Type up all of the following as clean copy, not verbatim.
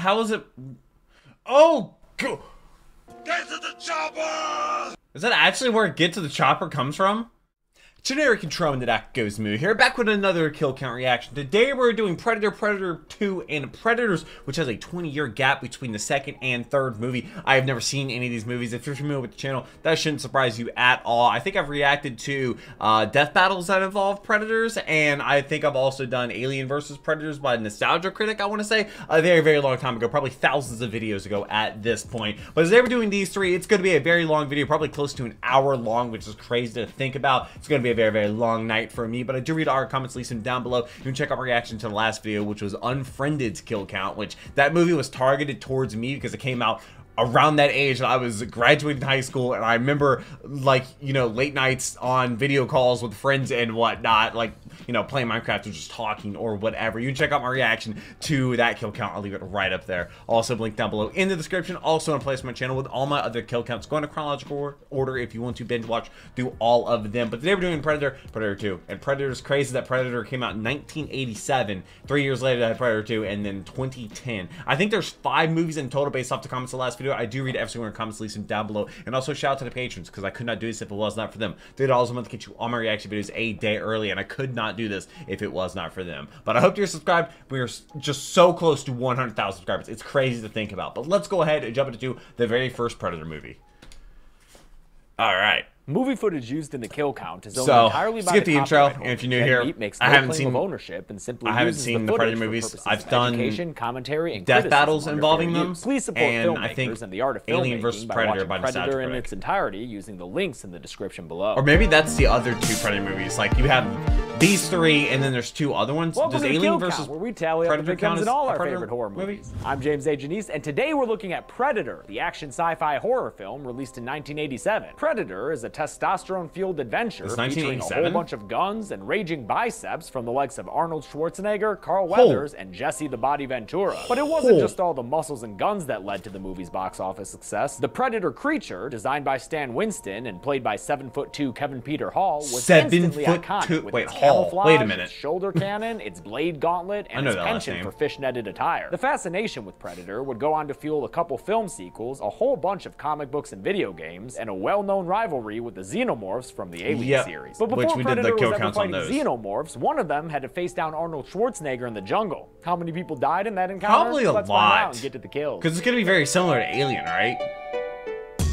How is it? Oh, go! Get to the chopper! Is that actually where Get to the Chopper comes from? Generic intro in the doc goes Moo here, back with another kill count reaction. Today we're doing Predator, Predator 2, and Predators, which has a 20-year gap between the second and third movie. I have never seen any of these movies. If you're familiar with the channel, that shouldn't surprise you at all. I think I've reacted to death battles that involve Predators, and I think I've also done Alien vs. Predators by Nostalgia Critic, I want to say, a very, very long time ago, probably thousands of videos ago at this point. But as they were doing these three, it's going to be a very long video, probably close to an hour long, which is crazy to think about. It's going to be a very, very long night for me, but I do read our comments, leave them down below. You can check out my reaction to the last video, which was Unfriended's kill count, which that movie was targeted towards me because it came out around that age that I was graduating high school, and I remember, like, you know, late nights on video calls with friends and whatnot, like, you know, playing Minecraft or just talking or whatever. You can check out my reaction to that kill count. I'll leave it right up there. Also, link down below in the description. Also, in place of my channel with all my other kill counts. Go in a chronological order if you want to binge watch, do all of them. But today we're doing Predator, Predator 2. And Predator's crazy that Predator came out in 1987. 3 years later, I had Predator 2, and then 2010. I think there's 5 movies in total based off the comments of the last video. I do read every single comments, leave them down below. And also, shout out to the patrons, because I could not do this if it was not for them. $3 a month gets you all my reaction videos a day early, and I could not do this if it was not for them. But I hope you're subscribed. We are just so close to 100,000 subscribers. It's crazy to think about. But let's go ahead and jump into the very first Predator movie. All right. Movie footage used in the kill count is owned entirely by the intro. And if you're new here, I haven't seen the Predator movies. I've done commentary and death battles involving them. Please support filmmakers and the art of Alien vs. Predator by Predator in its entirety using the links in the description below. Or maybe that's the other two Predator movies. Like, you have these three, and then there's two other ones. Does Alien vs. Predator count as all our favorite horror movies? I'm James A. Janisse, and today we're looking at Predator, the action sci-fi horror film released in 1987. Predator is a testosterone-fueled adventure featuring a whole bunch of guns and raging biceps from the likes of Arnold Schwarzenegger, Carl Weathers, and Jesse the Body Ventura. But it wasn't just all the muscles and guns that led to the movie's box office success. The Predator creature, designed by Stan Winston and played by 7'2" Kevin Peter Hall, was instantly iconic with its camouflage, its shoulder cannon, its blade gauntlet, and its penchant for fish-netted attire. The fascination with Predator would go on to fuel a couple film sequels, a whole bunch of comic books and video games, and a well-known rivalry with the xenomorphs from the Alien series. But before Predator was ever fighting xenomorphs, one of them had to face down Arnold Schwarzenegger in the jungle. How many people died in that encounter? Probably a lot. Get to the kills. Because it's going to be very similar to Alien, right?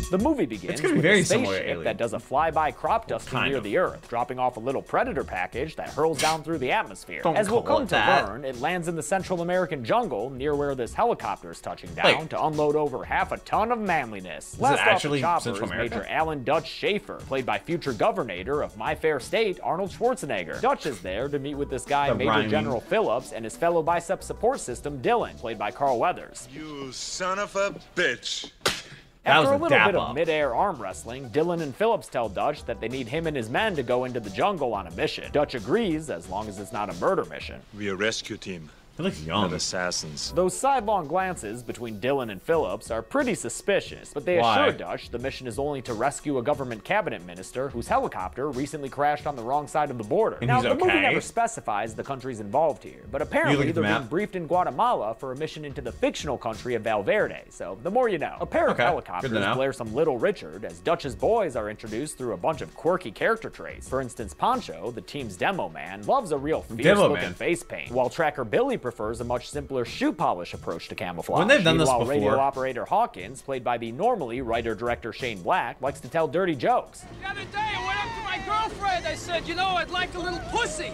The movie begins with a spaceship that does a flyby crop dusting near the Earth, dropping off a little Predator package that hurls down through the atmosphere. As we'll come to learn, it lands in the Central American jungle near where this helicopter is touching down to unload over half a ton of manliness. Last off the chopper is Major Alan Dutch Schaefer, played by future Governor of My Fair State, Arnold Schwarzenegger. Dutch is there to meet with this guy, Major General Phillips, and his fellow bicep support system, Dylan, played by Carl Weathers. You son of a bitch. After a little bit of mid-air arm wrestling, Dylan and Phillips tell Dutch that they need him and his men to go into the jungle on a mission. Dutch agrees, as long as it's not a murder mission. We're a rescue team. He looks young. Assassins. Those sidelong glances between Dylan and Phillips are pretty suspicious, but they assure Dutch the mission is only to rescue a government cabinet minister whose helicopter recently crashed on the wrong side of the border. And now, the movie never specifies the countries involved here, but apparently they're being briefed in Guatemala for a mission into the fictional country of Valverde, so the more you know. A pair of helicopters blare some Little Richard as Dutch's boys are introduced through a bunch of quirky character traits. For instance, Pancho, the team's demo man, loves a real fierce-looking face paint, while Tracker Billy prefers a much simpler shoe polish approach to camouflage. When they've done this before. Radio operator Hawkins, played by the normally writer-director Shane Black, likes to tell dirty jokes. The other day, I went up to my girlfriend. I said, you know, I'd like a little pussy.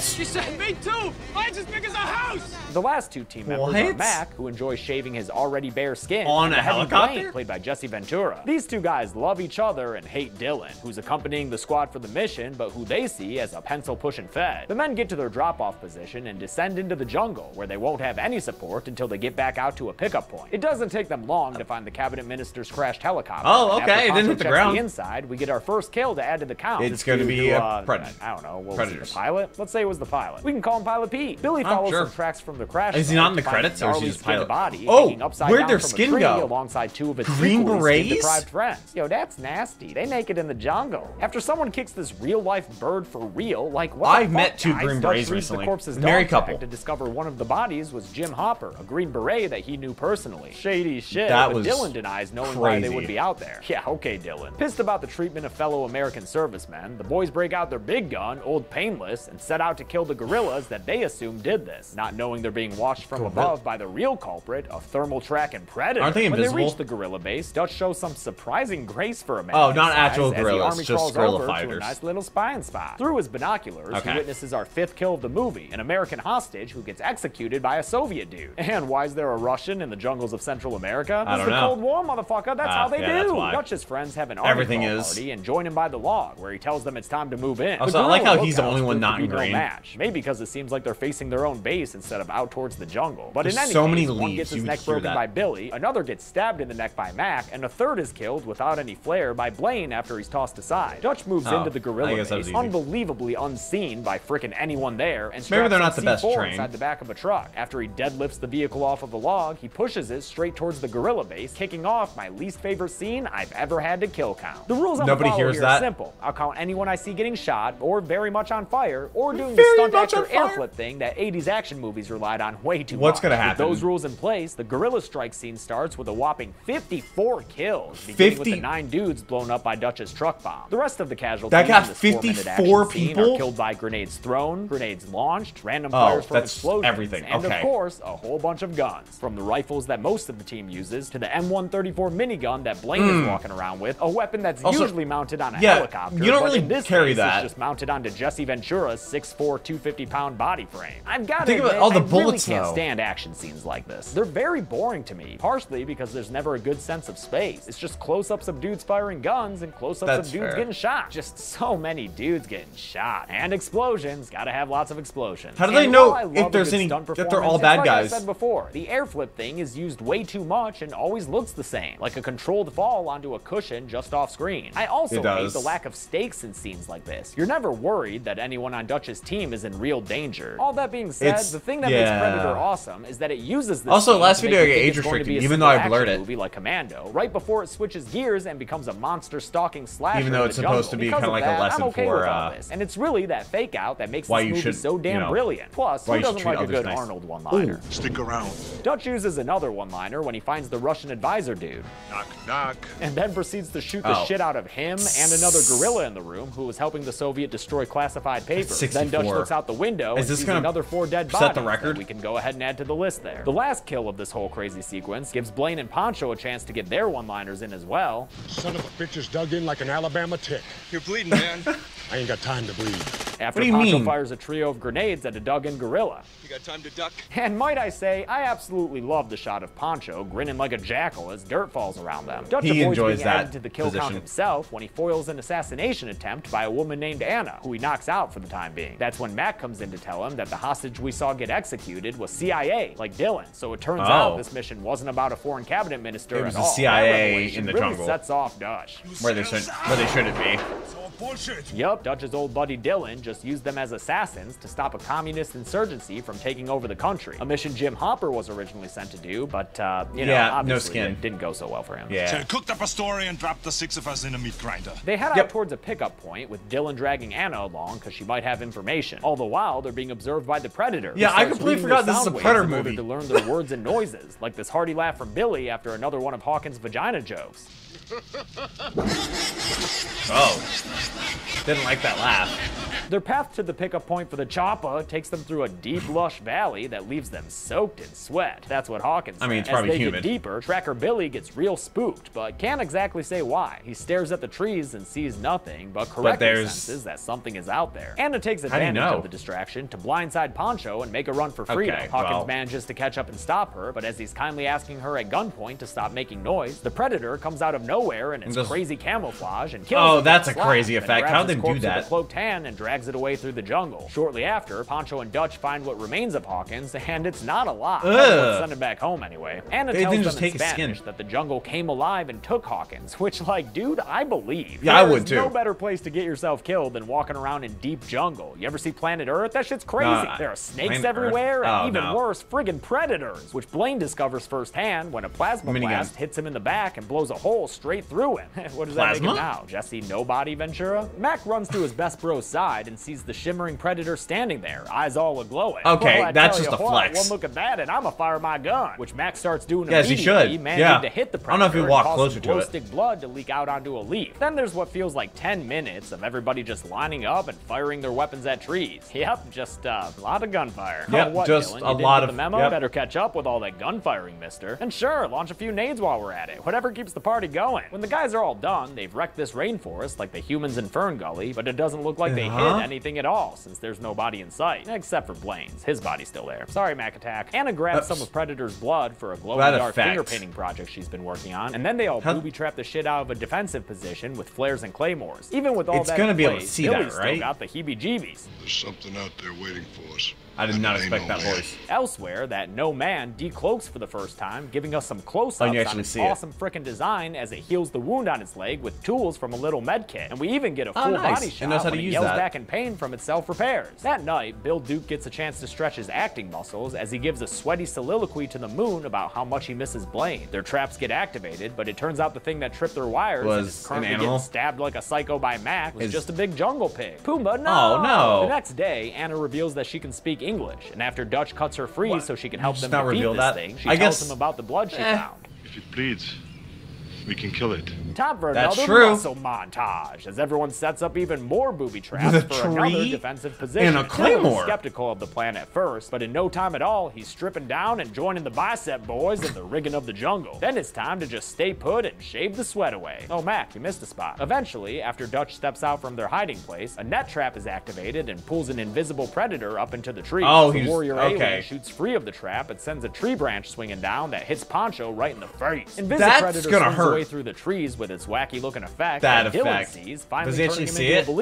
She said, me too. Mine's as big as a house. The last two team members are Mac, who enjoys shaving his already bare skin, on a helicopter, Blaine, played by Jesse Ventura. These two guys love each other and hate Dylan, who's accompanying the squad for the mission, but who they see as a pencil-pushing fed. The men get to their drop-off position and descend into the jungle, where they won't have any support until they get back out to a pickup point. It doesn't take them long to find the cabinet minister's crashed helicopter. It didn't hit the ground. Inside, we get our first kill to add to the count. It's going to be a Predator. I don't know. What was it, the pilot? don't say was the pilot. We can call him Pilot Pete. Billy follows some tracks from the crash. Is he not in the credits, or is he just pilot? Body where'd their skin go? Alongside two of its Green Berets? Deprived friends. Yo, that's nasty. They make it in the jungle. After someone kicks this real-life bird for real, like what? I've met two Green Berets recently. Married couple. To discover one of the bodies was Jim Hopper, a Green Beret that he knew personally. Shady shit. That was Dylan denies knowing why they would be out there. Yeah, okay, Dylan. Pissed about the treatment of fellow American servicemen, the boys break out their big gun, Old Painless, and set out to kill the gorillas that they assume did this, not knowing they're being watched from above by the real culprit, a Thermal Track and Predator. Aren't they invisible? When they reach the gorilla base, Dutch shows some surprising grace for a man. Oh, not actual gorillas, just gorilla fighters. A nice little spying spot. Through his binoculars, he witnesses our fifth kill of the movie, an American hostage who gets executed by a Soviet dude. And why is there a Russian in the jungles of Central America? This is the Cold War, motherfucker. That's how they do. Dutch's friends have an party and join him by the log, where he tells them it's time to move in. Also, I like how he's the only one not in green. Maybe because it seems like they're facing their own base instead of out towards the jungle. But in any case, one gets his neck broken by Billy, another gets stabbed in the neck by Mac, and a third is killed without any flair by Blaine after he's tossed aside. Dutch moves into the gorilla base, unbelievably unseen by frickin' anyone there, and straps the C4 inside the back of a truck. After he deadlifts the vehicle off of the log, he pushes it straight towards the gorilla base, kicking off my least favorite scene I've ever had to kill count. The rules are simple. I'll count anyone I see getting shot, or very much on fire, or doing the stunt actor air flip thing that 80s action movies relied on way too much. What's gonna happen? With those rules in place, the gorilla strike scene starts with a whopping 54 kills, beginning with the 9 dudes blown up by Dutch's truck bomb. The rest of the casualties in this 4-minute action scene are killed by grenades thrown, grenades launched, random fires from explosions, and of course, a whole bunch of guns. From the rifles that most of the team uses, to the M134 minigun that Blaine is walking around with, a weapon that's usually mounted on a helicopter, you don't really carry that. It's just mounted onto Jesse Ventura's 6'4", 250-pound body frame. I've got to admit, all the bullets, I really can't stand action scenes like this. They're very boring to me, partially because there's never a good sense of space. It's just close-ups of dudes firing guns and close-ups of dudes getting shot. Just so many dudes getting shot. And explosions. Gotta have lots of explosions. How do they know if there's any, if they're all bad guys? Like I said before, the air flip thing is used way too much and always looks the same, like a controlled fall onto a cushion just off screen. I also hate the lack of stakes in scenes like this. You're never worried that anyone on Dutch's team is in real danger. All that being said, the thing that makes Predator awesome is that it uses this. Also, last video I get age restricted, even though I blurred it. Movie like Commando, right before it switches gears and becomes a monster stalking slasher. Even though it's supposed to be kind of like a lesson for this, and it's really that fake out that makes this movie so damn brilliant. Plus, who doesn't like a good Arnold one-liner? Stick around. Dutch uses another one-liner when he finds the Russian advisor dude. Knock, knock. And then proceeds to shoot the shit out of him and another gorilla in the room who was helping the Soviet destroy classified papers. Then Dutch looks out the window and sees another 4 dead bodies. Set the record. We can go ahead and add to the list there. The last kill of this whole crazy sequence gives Blaine and Pancho a chance to get their one-liners in as well. Son of a bitch is dug in like an Alabama tick. You're bleeding, man. I ain't got time to bleed. After Pancho fires a trio of grenades at a dug-in gorilla. You got time to duck? And might I say, I absolutely love the shot of Pancho grinning like a jackal as dirt falls around them. Dutch enjoys being added to the kill count himself when he foils an assassination attempt by a woman named Anna, who he knocks out for the time being. That's when Mac comes in to tell him that the hostage we saw get executed was CIA, like Dylan. So it turns out this mission wasn't about a foreign cabinet minister at all. It was the CIA in the jungle. Sets off Dutch. Where they shouldn't be. Bullshit. Yup, Dutch's old buddy Dylan just used them as assassins to stop a communist insurgency from taking over the country. A mission Jim Hopper was originally sent to do, but, you know, obviously it didn't go so well for him. Yeah. So he cooked up a story and dropped the 6 of us in a meat grinder. They head out towards a pickup point with Dylan dragging Anna along because she might have information. All the while, they're being observed by the Predator. Yeah, I completely forgot this is a Predator movie. To learn their words and noises, like this hearty laugh from Billy after another one of Hawkins' vagina jokes. Didn't like that laugh. Their path to the pickup point for the chopper takes them through a deep, lush valley that leaves them soaked in sweat. That's what Hawkins said. I mean, it's probably humid. As they get deeper, Tracker Billy gets real spooked, but can't exactly say why. He stares at the trees and sees nothing, but correctly senses that something is out there. Anna takes advantage of the distraction to blindside Pancho and make a run for freedom. Hawkins manages to catch up and stop her, but as he's kindly asking her at gunpoint to stop making noise, the Predator comes out of nowhere nowhere in its crazy camouflage and kills it. Oh, that's a crazy effect. How'd they do that? A cloaked hand and drags it away through the jungle. Shortly after, Pancho and Dutch find what remains of Hawkins, and it's not alive. Send it back home anyway. Anna tells them in Spanish that the jungle came alive and took Hawkins, which, like, dude, I believe. Yeah, I would too. There's no better place to get yourself killed than walking around in deep jungle. You ever see Planet Earth? That shit's crazy. There are snakes everywhere, and even worse, friggin' predators, which Blaine discovers firsthand when a plasma blast hits him in the back and blows a hole straight through him. What does that make him now? Jesse Nobody Ventura? Mac runs to his best bro's side and sees the shimmering predator standing there, eyes all aglow. Okay, well, that's just a flex. One look at that and I'ma fire my gun, which Mac starts doing immediately, managing to hit the predator. I don't know if he walked closer to it. Stick blood to leak out onto a leaf. Then there's what feels like 10 minutes of everybody just lining up and firing their weapons at trees. Yep, just a lot of gunfire. Yep, just a lot of the memo. Better catch up with all that gunfiring, mister. And sure, launch a few nades while we're at it. Whatever keeps the party going. When the guys are all done, they've wrecked this rainforest like the humans in Fern Gully, but it doesn't look like they hid anything at all since there's no body in sight. Except for Blaine's. His body's still there. Sorry, Mac Attack. Anna grabs some of Predator's blood for a glow-in-the-dark finger painting project she's been working on, and then they all booby-trap the shit out of a defensive position with flares and claymores. Even with all that in place, Billy's still got the heebie-jeebies. There's something out there waiting for us. I did not expect that voice. Elsewhere, that no man decloaks for the first time, giving us some close-ups on its awesome frickin' design as it heals the wound on its leg with tools from a little med kit. And we even get a full body shot when it yells back in pain from its self-repairs. That night, Bill Duke gets a chance to stretch his acting muscles as he gives a sweaty soliloquy to the moon about how much he misses Blaine. Their traps get activated, but it turns out the thing that tripped their wires was currently getting stabbed like a psycho by Mac was just a big jungle pig. Pumbaa, no! Oh, no! The next day, Anna reveals that she can speak English, and after Dutch cuts her free so she can help them defeat this thing, she tells them about the blood she found. If it bleeds, we can kill it. Time for another muscle montage as everyone sets up even more booby traps for another defensive position. And a claymore. Skeptical of the plan at first, but in no time at all, he's stripping down and joining the bicep boys in the rigging of the jungle. Then it's time to just stay put and shave the sweat away. Oh, Mac, you missed a spot. Eventually, after Dutch steps out from their hiding place, a net trap is activated and pulls an invisible predator up into the tree. Oh, the warrior alien shoots free of the trap and sends a tree branch swinging down that hits Pancho right in the face. That's gonna hurt. Through the trees with its wacky looking effect sees, finally Does he actually see it? Get a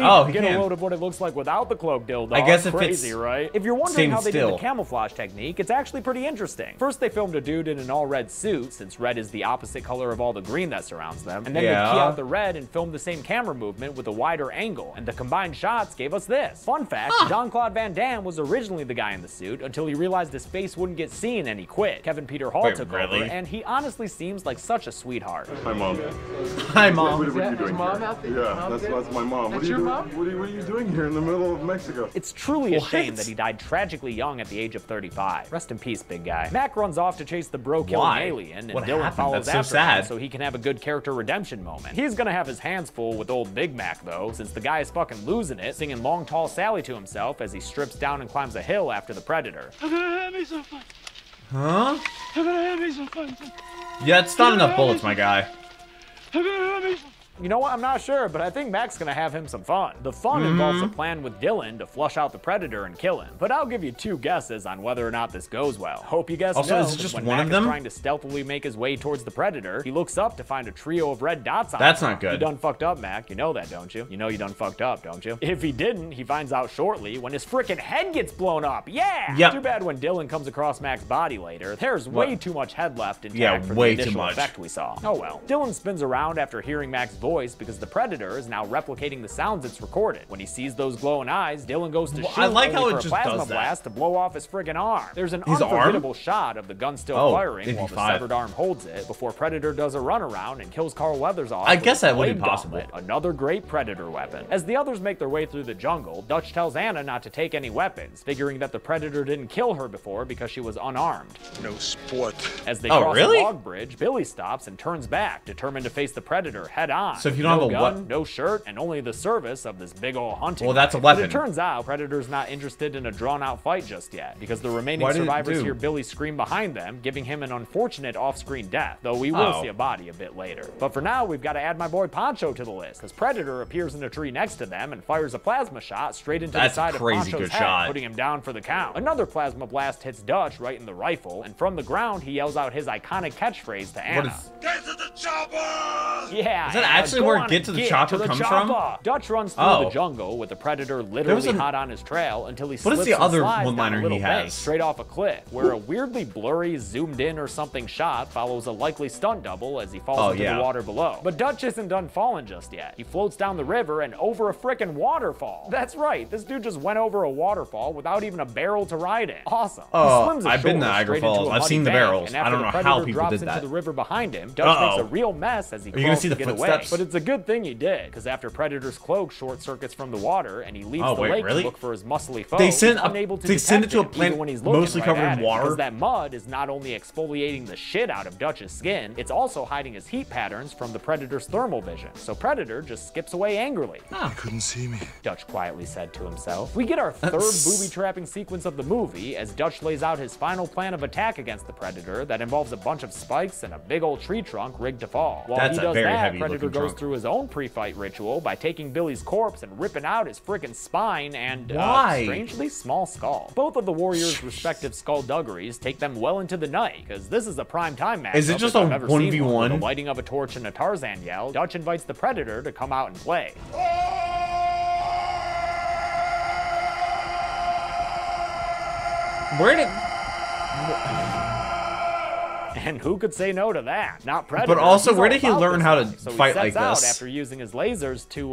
load of what it looks like without the cloak dildo. I guess crazy, right? If you're wondering how they did the camouflage technique, it's actually pretty interesting. First, they filmed a dude in an all red suit, since red is the opposite color of all the green that surrounds them, and then they key out the red and filmed the same camera movement with a wider angle, and the combined shots gave us this. Fun fact, Jean-Claude Van Damme was originally the guy in the suit until he realized his face wouldn't get seen and he quit. Kevin Peter Hall took over, and he honestly seems like such a sweetheart. Hi, Mom. Hi, Mom. What are you doing here? Yeah, that's my mom. What are you doing? What are you doing here in the middle of Mexico? It's truly a shame that he died tragically young at the age of 35. Rest in peace, big guy. Mac runs off to chase the bro-killing alien, and Dylan follows after him so he can have a good character redemption moment. He's gonna have his hands full with old Big Mac, though, since the guy is fucking losing it, singing Long Tall Sally to himself as he strips down and climbs a hill after the predator. I'm gonna have me some fun. Huh? I'm gonna have me some fun. Yeah, it's not enough bullets, my guy. You know what? I'm not sure, but I think Mac's gonna have him some fun. The fun involves a plan with Dylan to flush out the predator and kill him. But I'll give you two guesses on whether or not this goes well. Hope you guys know. Also, is it just one of them? When Mac is trying to stealthily make his way towards the predator, he looks up to find a trio of red dots on him. That's not good. You done fucked up, Mac. You know that, don't you? You know you done fucked up, don't you? If he didn't, he finds out shortly when his frickin' head gets blown up. Yeah. Yep. Too bad when Dylan comes across Mac's body later, there's way too much head left intact for the initial effect we saw. Oh well. Dylan spins around after hearing Mac's voice because the predator is now replicating the sounds it's recorded. When he sees those glowing eyes, Dylan goes to shoot for a plasma blast to blow off his friggin' arm. There's an unforgettable shot of the gun still firing while the severed arm holds it before Predator does a runaround and kills Carl Weathers off. I guess that would be possible. Another great predator weapon. As the others make their way through the jungle, Dutch tells Anna not to take any weapons, figuring that the predator didn't kill her before because she was unarmed. No sport. As they cross the log bridge, Billy stops and turns back, determined to face the predator head on. So if you don't have a gun, no shirt, and only the service of this big ol' hunting knife. That's a weapon. But it turns out Predator's not interested in a drawn-out fight just yet, because the remaining survivors hear Billy scream behind them, giving him an unfortunate off-screen death, though we will see a body a bit later. But for now, we've got to add my boy Pancho to the list, because Predator appears in a tree next to them and fires a plasma shot straight into the side of Pancho's head, putting him down for the count. Another plasma blast hits Dutch right in the rifle, and from the ground, he yells out his iconic catchphrase to Anna. Get to the chopper! Yeah. Is that actually where Get to the Chopper comes from? Dutch runs through the jungle with the Predator literally hot on his trail until he slips and slides down a little bank straight off a cliff, where a weirdly blurry, zoomed in or something shot follows a likely stunt double as he falls into the water below. But Dutch isn't done falling just yet. He floats down the river and over a frickin' waterfall. That's right, this dude just went over a waterfall without even a barrel to ride in. Awesome. Oh, I've been to Niagara Falls. I've seen the barrels. I don't know how people did that. The river behind him, Dutch makes a real mess as he crawls to get away. But it's a good thing he did, because after Predator's cloak short circuits from the water and he leaves the lake to look for his muscly foe, they send it to a plant mostly covered in water. Because that mud is not only exfoliating the shit out of Dutch's skin, it's also hiding his heat patterns from the Predator's thermal vision. So Predator just skips away angrily. Oh. You couldn't see me, Dutch quietly said to himself. We get our third booby trapping sequence of the movie as Dutch lays out his final plan of attack against the Predator that involves a bunch of spikes and a big old tree trunk rigged to fall. While he does that, Predator goes through his own pre-fight ritual by taking Billy's corpse and ripping out his frickin' spine and strangely small skull. Both of the warriors' respective skullduggeries take them well into the night, because this is a prime time match. Is it just a 1v1? The lighting of a torch and a Tarzan yell, Dutch invites the Predator to come out and play. Where did... And who could say no to that? Not Predator. But also, where did he learn how to fight like this? After using his lasers to,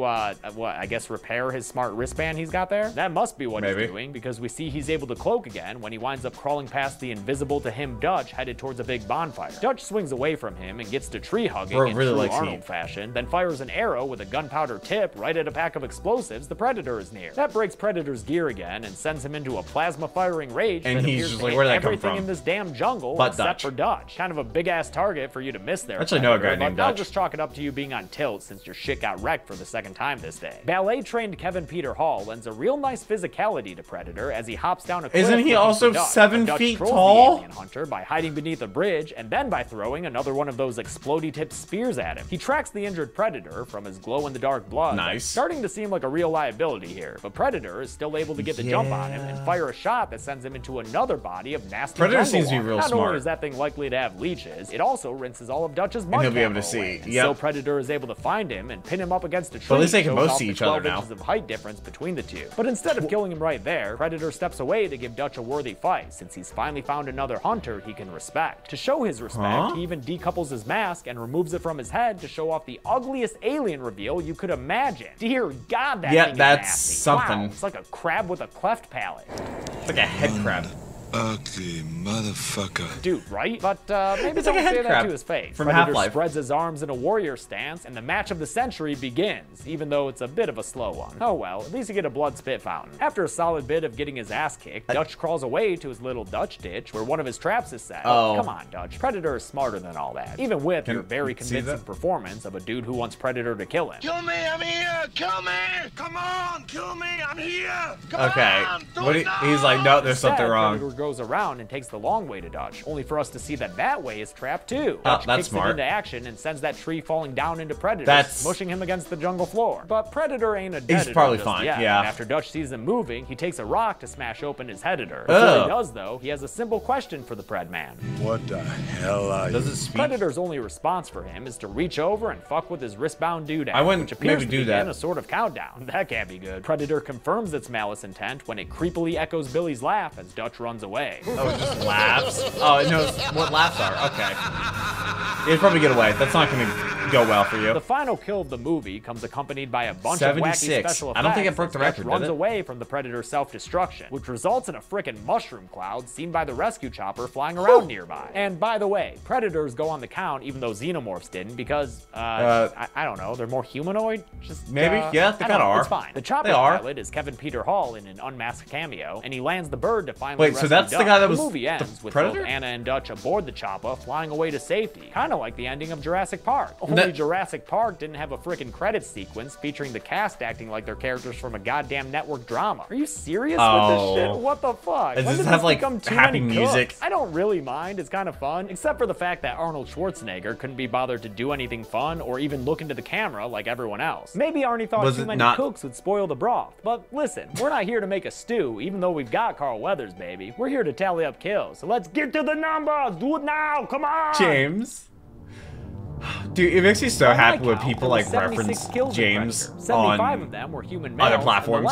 what, I guess repair his smart wristband he's got there? That must be what he's doing, because we see he's able to cloak again when he winds up crawling past the invisible to him Dutch headed towards a big bonfire. Dutch swings away from him and gets to tree hugging in true Arnold fashion, then fires an arrow with a gunpowder tip right at a pack of explosives the Predator is near. That breaks Predator's gear again and sends him into a plasma firing rage that appears to hit everything in this damn jungle except for Dutch. Kind of a big-ass target for you to miss there. Actually, I know a guy named Dutch. I'll just chalk it up to you being on tilt since your shit got wrecked for the second time this day. Ballet-trained Kevin Peter Hall lends a real nice physicality to Predator as he hops down a cliff. Isn't he also 7 feet tall? The alien hunter by hiding beneath a bridge and then by throwing another one of those explodey-tipped spears at him. He tracks the injured Predator from his glow-in-the-dark blood. Nice. Starting to seem like a real liability here, but Predator is still able to get the jump on him and fire a shot that sends him into another body of nasty Predator seems to be real smart. Not only is that thing likely to have leeches, it also rinses all of Dutch's mud. And he'll be able to see. Yep. So Predator is able to find him and pin him up against a tree. But at least they can both see each other now. Of height difference between the two. But instead of killing him right there, Predator steps away to give Dutch a worthy fight, since he's finally found another hunter he can respect. To show his respect, he even decouples his mask and removes it from his head to show off the ugliest alien reveal you could imagine. Dear God, that thing is nasty. Something. Wow, it's like a crab with a cleft palate. It's like a head crab. Ugly motherfucker. Dude, right? But maybe don't say that to his face. From Half-Life. Spreads his arms in a warrior stance, and the match of the century begins, even though it's a bit of a slow one. Oh well, at least you get a blood spit fountain. After a solid bit of getting his ass kicked, Dutch crawls away to his little Dutch ditch, where one of his traps is set. Oh. Come on, Dutch. Predator is smarter than all that. Even with your very convincing performance of a dude who wants Predator to kill him. Kill me, I'm here! Kill me! Come on, kill me, I'm here! Come on! He's like, no, there's something wrong. Predator goes around and takes the long way to Dutch, only for us to see that that way is trapped too. Dutch kicks him into action and sends that tree falling down into Predator, mushing him against the jungle floor. But Predator ain't a dead. He's probably fine, yeah. After Dutch sees him moving, he takes a rock to smash open his head editor. Before he does though, he has a simple question for the Pred Man. What the hell are you? Predator's only response for him is to reach over and fuck with his wristbound dude act, which appears to be in a sort of countdown. That can't be good. Predator confirms its malice intent when it creepily echoes Billy's laugh as Dutch runs away. Oh, it just laughs? Oh, it knows what laughs are. Okay. It'd probably get away. That's not going to go well for you. The final kill of the movie comes accompanied by a bunch of wacky special effects. I don't think it broke the record, runs away from the Predator's self-destruction, which results in a frickin' mushroom cloud seen by the rescue chopper flying around nearby. And by the way, Predators go on the count even though Xenomorphs didn't, because, I don't know, they're more humanoid? Just, maybe? Yeah, they kind of are. It's fine. The chopper pilot is Kevin Peter Hall in an unmasked cameo, and he lands the bird to finally rescue Dutch. The guy that was the movie ends with both Anna and Dutch aboard the chopper flying away to safety, kind of like the ending of Jurassic Park. Only Jurassic Park didn't have a frickin' credit sequence featuring the cast acting like they're characters from a goddamn network drama. Are you serious with this shit? What the fuck? Does this have like happy music? I don't really mind. It's kind of fun, except for the fact that Arnold Schwarzenegger couldn't be bothered to do anything fun or even look into the camera like everyone else. Maybe Arnie thought too many cooks would spoil the broth, but listen, we're not here to make a stew, even though we've got Carl Weathers, baby. We're here to tally up kills, so let's get to the numbers! Do it now! Come on! James. Dude, it makes me so happy when people like reference James on other platforms.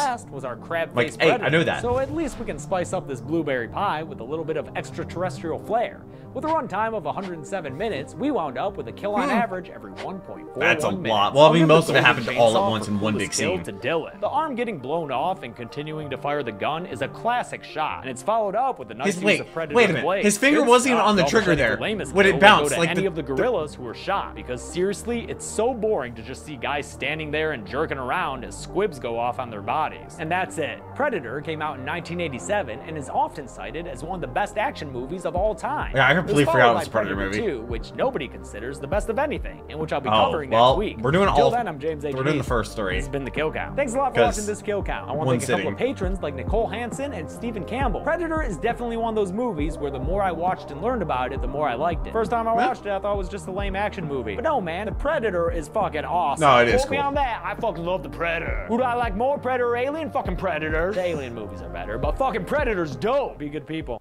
Like, hey, I know that. So at least we can spice up this blueberry pie with a little bit of extraterrestrial flair. With a runtime of 107 minutes, we wound up with a kill on average every 1.4. That's a lot. Well, I mean, most of it happened all at once in one big scene. The arm getting blown off and continuing to fire the gun is a classic shot, and it's followed up with a nice use of Predator blade. Wait a minute, his finger wasn't even on the trigger there when it bounced. Like any of the gorillas who were shot. Because seriously, it's so boring to just see guys standing there and jerking around as squibs go off on their bodies. And that's it. Predator came out in 1987 and is often cited as one of the best action movies of all time. Yeah, I completely forgot it was a Predator movie. Predator 2, which nobody considers the best of anything, and which I'll be covering next week. We're doing all. Then, I'm James A. Janisse. We're doing the first three. It's been the Kill Count. Thanks a lot for watching this Kill Count. I want to thank a couple of patrons like Nicole Hansen and Stephen Campbell. Predator is definitely one of those movies where the more I watched and learned about it, the more I liked it. First time I watched it, I thought it was just a lame action movie. But no, man, the Predator is fucking awesome. No, it is cool. Beyond that, I fucking love the Predator. Who do I like more, Predator or Alien? Fucking Predator. The Alien movies are better, but fucking Predator's dope. Be good people.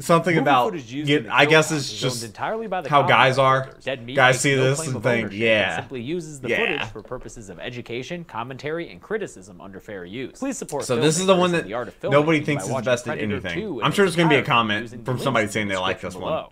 Something about, I guess it's just entirely by the how guys are. Guys see this and think, yeah. Simply uses the footage for purposes of education, commentary, and criticism under fair use. Please support. So this is the one that nobody thinks is the best at anything. I'm sure there's going to be a comment from somebody saying they like this one.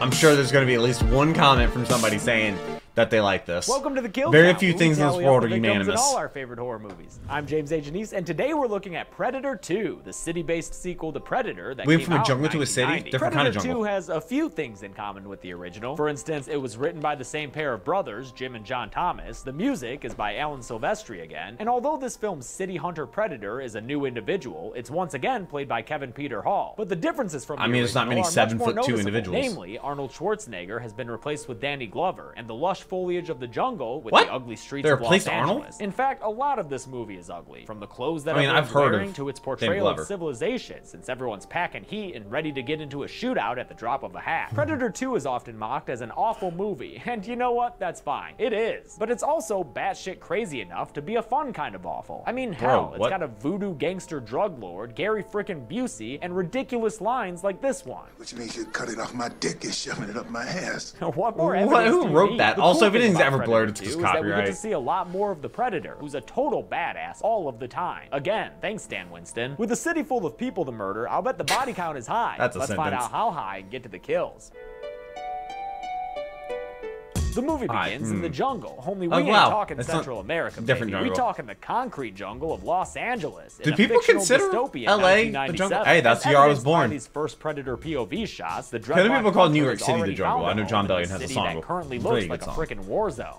I'm sure there's going to be at least one comment from somebody saying that they like this. Welcome to the Kill Count. Very few things in this world are unanimous. All our favorite horror movies. I'm James A. Janisse, and today we're looking at Predator 2, the city-based sequel to Predator that came out in 1990. We went from a jungle to a city, different kind of jungle. Predator 2 has a few things in common with the original. For instance, it was written by the same pair of brothers, Jim and John Thomas. The music is by Alan Silvestri again. And although this film's City Hunter Predator is a new individual, it's once again played by Kevin Peter Hall. But the differences from the original there's not many 7'2" individuals. Namely, Arnold Schwarzenegger has been replaced with Danny Glover, and the lush foliage of the jungle with the ugly streets of Los Angeles. In fact, a lot of this movie is ugly, from the clothes that wearing to its portrayal of civilization, since everyone's packing heat and ready to get into a shootout at the drop of a hat. Predator 2 is often mocked as an awful movie, and you know what? That's fine. It is. But it's also batshit crazy enough to be a fun kind of awful. I mean, hell, it's got a voodoo gangster drug lord, Gary frickin' Busey, and ridiculous lines like this one. Which means you cut it off my dick is shoving it up my ass. What more evidence do you need? That. Also, if anything's ever blurred, it's just copyright. That we get to see a lot more of the Predator, who's a total badass all of the time. Again, thanks, Stan Winston. With a city full of people to murder, I'll bet the body count is high. That's a sentence. Let's find out how high and get to the kills. The movie begins in the jungle, only we ain't talking Central America, baby. We talking the concrete jungle of Los Angeles. Do people consider LA the jungle? Hey, that's the year I was born. These first Predator POV shots, the people call New York City the jungle. I know John Bellion has a song that currently looks like a freaking war zone.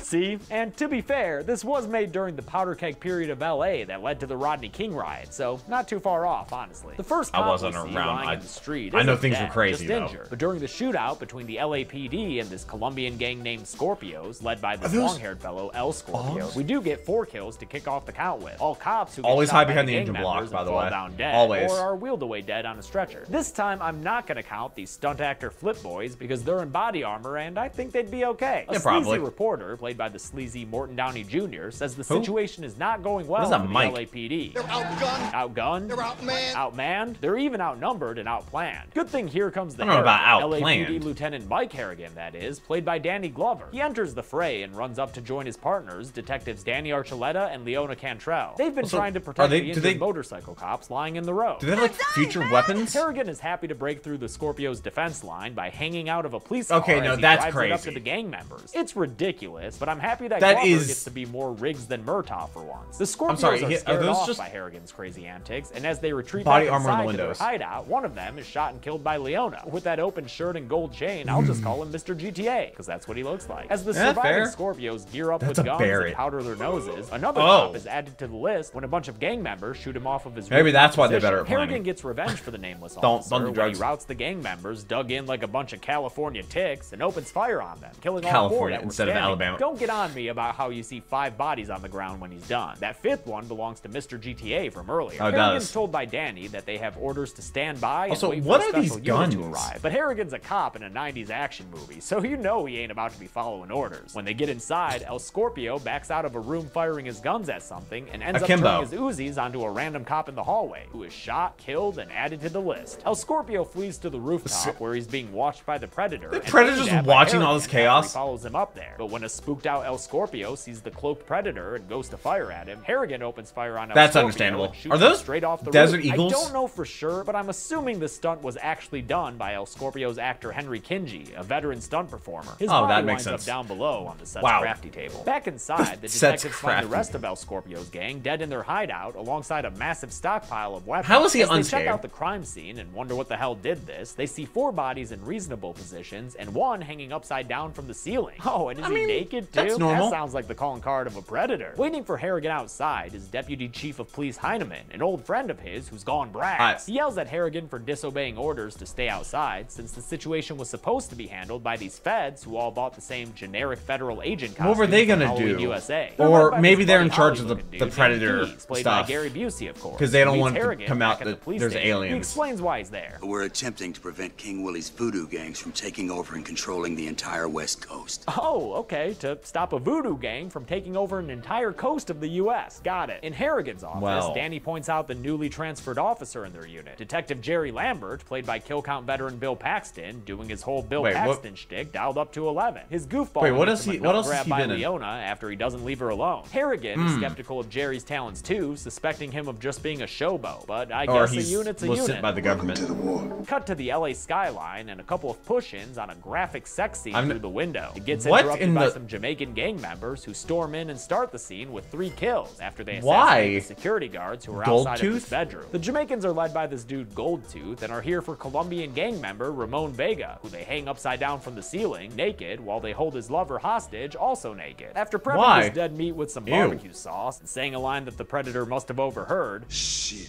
See? And to be fair, this was made during the powder keg period of LA that led to the Rodney King riot, so not too far off, honestly. The first I wasn't around. I know things were crazy though. But during the shootout between the LAPD and this Colombian gang named Scorpios, led by this long-haired fellow El Scorpio, we do get 4 kills to kick off the count with. All cops who always hide behind the engine block, by the way, dead, or are wheeled away dead on a stretcher. This time, I'm not going to count these stunt actor flip boys because they're in body armor, and I think they'd be okay. A sleazy reporter, played by the sleazy Morton Downey Jr., says the situation is not going well for the LAPD. They're outgunned, they're outmanned, they're even outnumbered and outplanned. Good thing here comes the LAPD Lieutenant Mike Harrigan, that is, played by Danny Glover. He enters the fray and runs up to join his partners, detectives Danny Archuleta and Leona Cantrell. They've been trying to protect the injured motorcycle cops lying in the road. Do they have, like, future weapons? Harrigan is happy to break through the Scorpio's defense line by hanging out of a police car as he drives it up to the gang members. It's ridiculous, but I'm happy that, Glover gets to be more Riggs than Murtaugh for once. The Scorpios are scared off by Harrigan's crazy antics, and as they retreat back inside to their hideout, one of them is shot and killed by Leona. With that open shirt and gold chain, I'll just call him Mr. GTA, because that's what he looks like. As the surviving Scorpios gear up with guns and powder their noses, another cop is added to the list when a bunch of gang members shoot him off of his why they're better at Harrigan gets revenge for the nameless officer when he routes the gang members dug in like a bunch of California ticks and opens fire on them, killing all four instead of Alabama. Don't get on me about how you see 5 bodies on the ground when he's done. That 5th one belongs to Mr. GTA from earlier. Harrigan's told by Danny that they have orders to stand by and wait for a special unit to arrive. But Harrigan's a cop in a 90s action movie, so you know he ain't about to be following orders. When they get inside, El Scorpio backs out of a room firing his guns at something and ends up turning his Uzis onto a random cop in the hallway, who is shot, killed, and added to the list. El Scorpio flees to the rooftop where he's being watched by the Predator. The Predator's just watching all this chaos. Follows him up there, but when a spooked out El Scorpio sees the cloaked Predator and goes to fire at him, Harrigan opens fire on El Scorpio. That's understandable. Are those straight off the Desert Eagles? I don't know for sure, but I'm assuming the stunt was actually done by El Scorpio's actor Henry Kinji, a veteran stunt performer. His body winds up down below on the set's crafty table. Back inside, the detectives find the rest of El Scorpio's gang dead in their hideout alongside a massive stockpile of weapons. How is he unscathed? They check out the crime scene and wonder what the hell did this. They see four bodies in reasonable positions and one hanging upside down from the ceiling. Oh, and is he naked too? That's normal. That sounds like the calling card of a predator. Waiting for Harrigan outside is Deputy Chief of Police Heinemann, an old friend of his who's gone brass. He yells at Harrigan for disobeying orders to stay outside, since the situation was supposed to be handled by these feds who all bought the same generic federal agent costume. What were they gonna do? USA. Or maybe they're in charge of the predator played by Gary Busey, of course. Because they don't want to come out that there's aliens. He explains why he's there. We're attempting to prevent King Willie's voodoo gangs from taking over and controlling the entire West Coast. Oh, okay. To stop a voodoo gang from taking over an entire coast of the U.S. Got it. In Harrigan's office, Danny points out the newly transferred officer in their unit, Detective Jerry Lambert, played by kill count veteran Bill Paxton, doing his whole Bill Paxton shtick dialed up to 11. His goofball grab by Leona after he doesn't leave her alone. Harrigan is skeptical of Jerry's talents too, suspecting him of just being a showboat, but I guess a unit's a unit. By the government. To the war. Cut to the LA skyline and a couple of push-ins on a graphic sex scene through the window. It gets interrupted by some Jamaican gang members who storm in and start the scene with 3 kills after they assassinate the security guards who are outside of his bedroom. The Jamaicans are led by this dude Goldtooth and are here for Colombian gang member Ramon Vega, who they hang upside down from the ceiling naked while they hold his lover hostage, also naked. After prepping his dead meat with some barbecue sauce and saying a line that the predator must have overheard. Shit.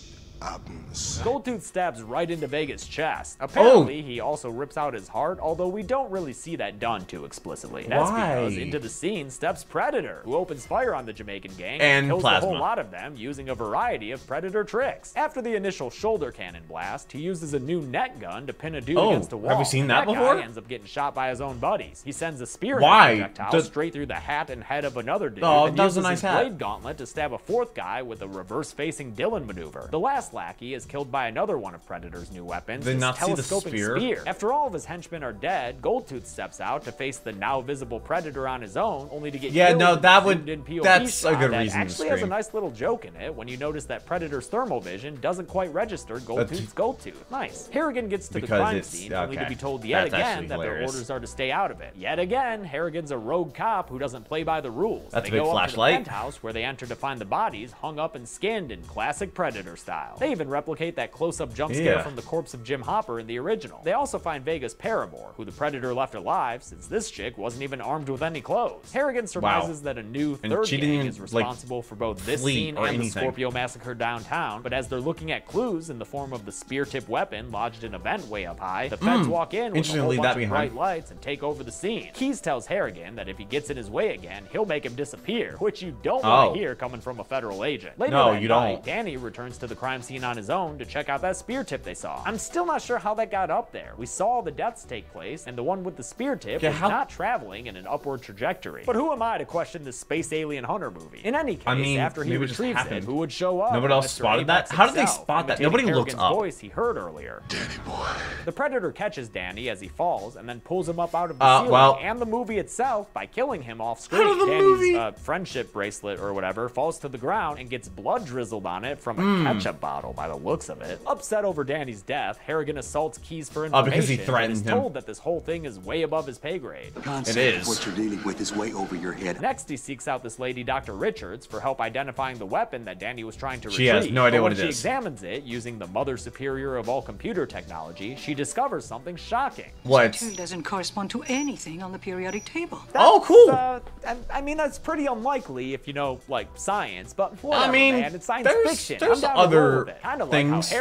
Goldtooth stabs right into Vega's chest. Apparently, he also rips out his heart, although we don't really see that done too explicitly. That's because into the scene steps Predator, who opens fire on the Jamaican gang and kills a whole lot of them using a variety of Predator tricks. After the initial shoulder cannon blast, he uses a new net gun to pin a dude against a wall. Have we seen that before? Guy ends up getting shot by his own buddies. He sends a spear projectile straight through the hat and head of another dude and uses his blade gauntlet to stab a 4th guy with a reverse-facing Dylan maneuver. The last Lackey is killed by another one of Predator's new weapons, his telescoping spear. After all of his henchmen are dead, Goldtooth steps out to face the now visible Predator on his own, only to get killed. That's a good reason. Actually has a nice little joke in it when you notice that Predator's thermal vision doesn't quite register Goldtooth's Goldtooth. Nice. Harrigan gets to the crime scene only to be told yet again that their orders are to stay out of it. Yet again, Harrigan's a rogue cop who doesn't play by the rules. That's a big flashlight. They go up to the penthouse where they enter to find the bodies hung up and skinned in classic Predator style. They even replicate that close-up jump scare from the corpse of Jim Hopper in the original. They also find Vega's paramour, who the Predator left alive, since this chick wasn't even armed with any clothes. Harrigan surmises that a new 3rd gang is responsible for both this scene and the Scorpio massacre downtown, but as they're looking at clues in the form of the spear-tip weapon lodged in a vent way up high, the feds walk in with a whole bunch of bright lights and take over the scene. Keyes tells Harrigan that if he gets in his way again, he'll make him disappear, which you don't want to hear coming from a federal agent. Later that night, Danny returns to the crime scene on his own to check out that spear tip they saw. I'm still not sure how that got up there. We saw the deaths take place, and the one with the spear tip was not traveling in an upward trajectory. But who am I to question this space alien hunter movie? In any case, after he retrieves it, who would show up? Nobody else spotted that? How did they spot that? Nobody looked up. Voice he heard earlier. Danny boy. The Predator catches Danny as he falls and then pulls him up out of the ceiling and the movie itself by killing him off screen. Danny's friendship bracelet or whatever falls to the ground and gets blood drizzled on it from a ketchup bottle by the looks of it. Upset over Danny's death, Harrigan assaults Keyes for information because he threatened him. Told that this whole thing is way above his pay grade. The concept of what you're dealing with is way over your head. Next, he seeks out this lady, Dr. Richards, for help identifying the weapon that Danny was trying to retrieve. She has no idea what it is. When she examines it using the mother superior of all computer technology, she discovers something shocking. What? Saturn doesn't correspond to anything on the periodic table. That's, cool. I mean, that's pretty unlikely if you know, like, science, but whatever, man. It's science fiction. There's other other things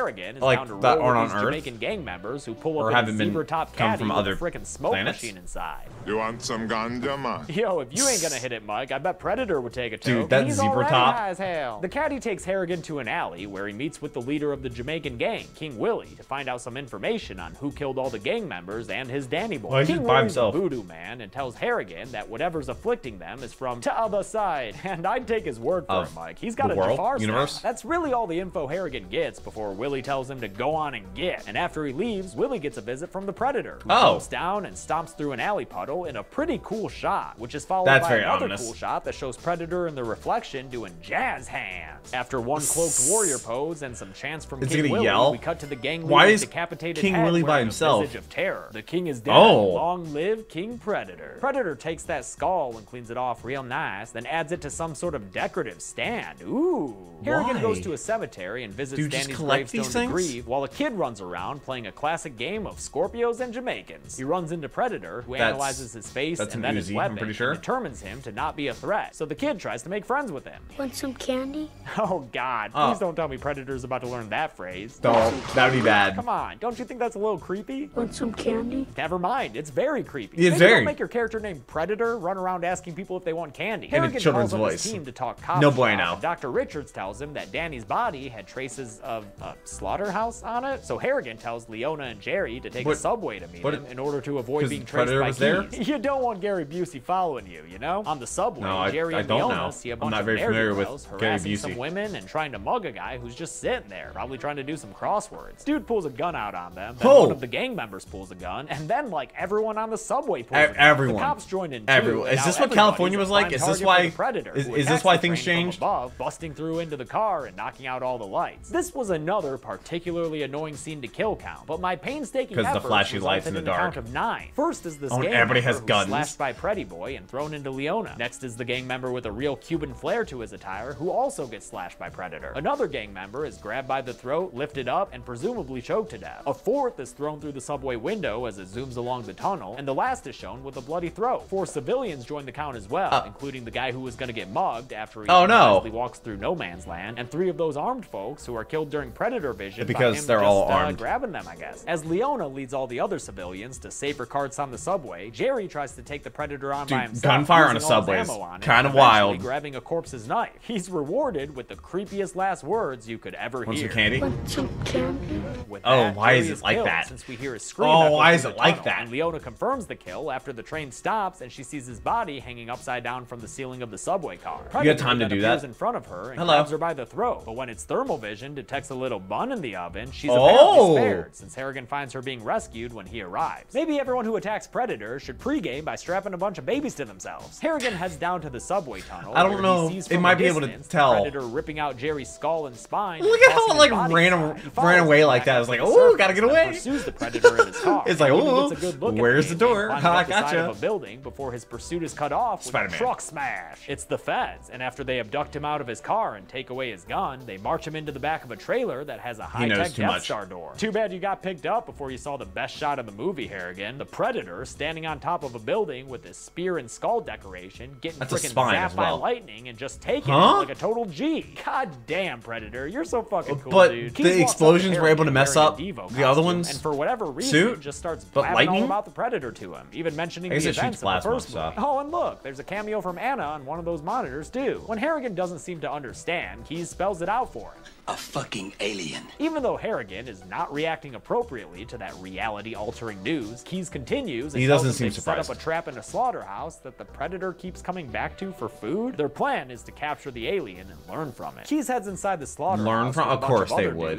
like that aren't on Earth gang members who pull up or haven't been come from other smoke planets. Inside. You want some ganja, Mike? Yo, if you ain't gonna hit it, Mike, I bet Predator would take a toke. Dude, that zebra top. The caddy takes Harrigan to an alley where he meets with the leader of the Jamaican gang, King Willie, to find out some information on who killed all the gang members and his Danny boy. Well, King Willie's a voodoo man and tells Harrigan that whatever's afflicting them is from the other side. And I'd take his word for it, Mike. He's got a Jafar staff. That's really all the info Harrigan gets before Willie tells him to go on and get. And after he leaves, Willie gets a visit from the Predator, who comes down and stomps through an alley puddle in a pretty cool shot, which is followed by another cool shot that shows Predator in the reflection doing jazz hands. After one cloaked warrior pose and some chants from King Willie, we cut to the gang leader's decapitated King Willie by himself. Visage of terror. The king is dead. Long live King Predator. Predator takes that skull and cleans it off real nice, then adds it to some sort of decorative stand. Ooh. Harrigan goes to a cemetery and visits Danny's gravestone to grieve, while a kid runs around playing a classic game of Scorpios and Jamaicans. He runs into Predator, who analyzes his face and then his weapon, and determines him to not be a threat. So the kid tries to make friends with him. Want some candy? Oh God, please don't tell me Predator's about to learn that phrase. That'd be bad. Come on, don't you think that's a little creepy? Want some candy? Never mind, it's very creepy. It's very. Don't make your character named Predator run around asking people if they want candy. Harrigan calls on his team to talk cop shop. No bueno. Dr. Richards tells him that Danny's body had traces of a slaughterhouse on it. So Harrigan tells Leona and Jerry to take a subway to meet him in order to avoid being traced by keys. You don't want Gary Busey following you, you know? On the subway, Jerry and Leona see a bunch of ne'er-do-wells harassing some women and trying to mug a guy who's just sitting there, probably trying to do some crosswords. Dude pulls a gun out on them, then one of the gang members pulls a gun, and then like everyone on the subway pulls a gun. Everyone. The cops joined in too. Is this what California was like? Is this why Predator is this why things changed? Above, busting through into the car and knocking out all the lights. This was another particularly annoying scene to kill count, but my painstaking effort the flashy lights in the dark. Count of 9. First is this gang member who's slashed by Pretty Boy and thrown into Leona. Next is the gang member with a real Cuban flair to his attire who also gets slashed by Predator. Another gang member is grabbed by the throat, lifted up, and presumably choked to death. A fourth is thrown through the subway window as it zooms along the tunnel, and the last is shown with a bloody throat. 4 civilians join the count as well, including the guy who was gonna get mugged after he walks through no man's land, and 3 of those armed folks who are killed during Predator vision because they're just, all armed, grabbing them, I guess. As Leona leads all the other civilians to safer carts on the subway, Jerry tries to take the Predator on by himself. Gunfire on a subway is kind of wild. Grabbing a corpse's knife, he's rewarded with the creepiest last words you could ever hear. Want some candy? Why is it like that? Since we hear his scream why is it like that? And Leona confirms the kill after the train stops and she sees his body hanging upside down from the ceiling of the subway car. You had time to do that. In front of her and grabs her by the throat, but when it's thermal vision detects a little bun in the oven, she's apparently spared since Harrigan finds her being rescued when he arrives. Maybe everyone who attacks Predator should pregame by strapping a bunch of babies to themselves. Harrigan heads down to the subway tunnel. I don't know. It might be able to tell. Predator ripping out Jerry's skull and spine. Look at how it like ran away like that. It was like, oh, gotta get away. Pursues the Predator in his car. It's like, oh, where's the door? I gotcha. Of a building before his pursuit is cut off with a truck smash. It's the feds, and after they abduct him out of his car and take away his gun, they march him into the back of a trailer that has a high-tech Death Star door. Too bad you got picked up before you saw the best shot of the movie, Harrigan. The Predator standing on top of a building with his spear and skull decoration, getting freaking zapped by lightning and just taking it like a total G. God damn, Predator, you're so fucking cool, dude. But the explosions were able to mess up the other ones. And for whatever reason, just starts blabbing all about the Predator to him, even mentioning the events in the first movie. Oh, and look, there's a cameo from Anna on one of those monitors too. When Harrigan doesn't seem to understand, Keyes spells it out for him. A fucking alien. Even though Harrigan is not reacting appropriately to that reality-altering news, Keyes continues and he doesn't seem surprised. Set up a trap in a slaughterhouse that the Predator keeps coming back to for food. Their plan is to capture the alien and learn from it. Keyes heads inside the slaughterhouse. Of course,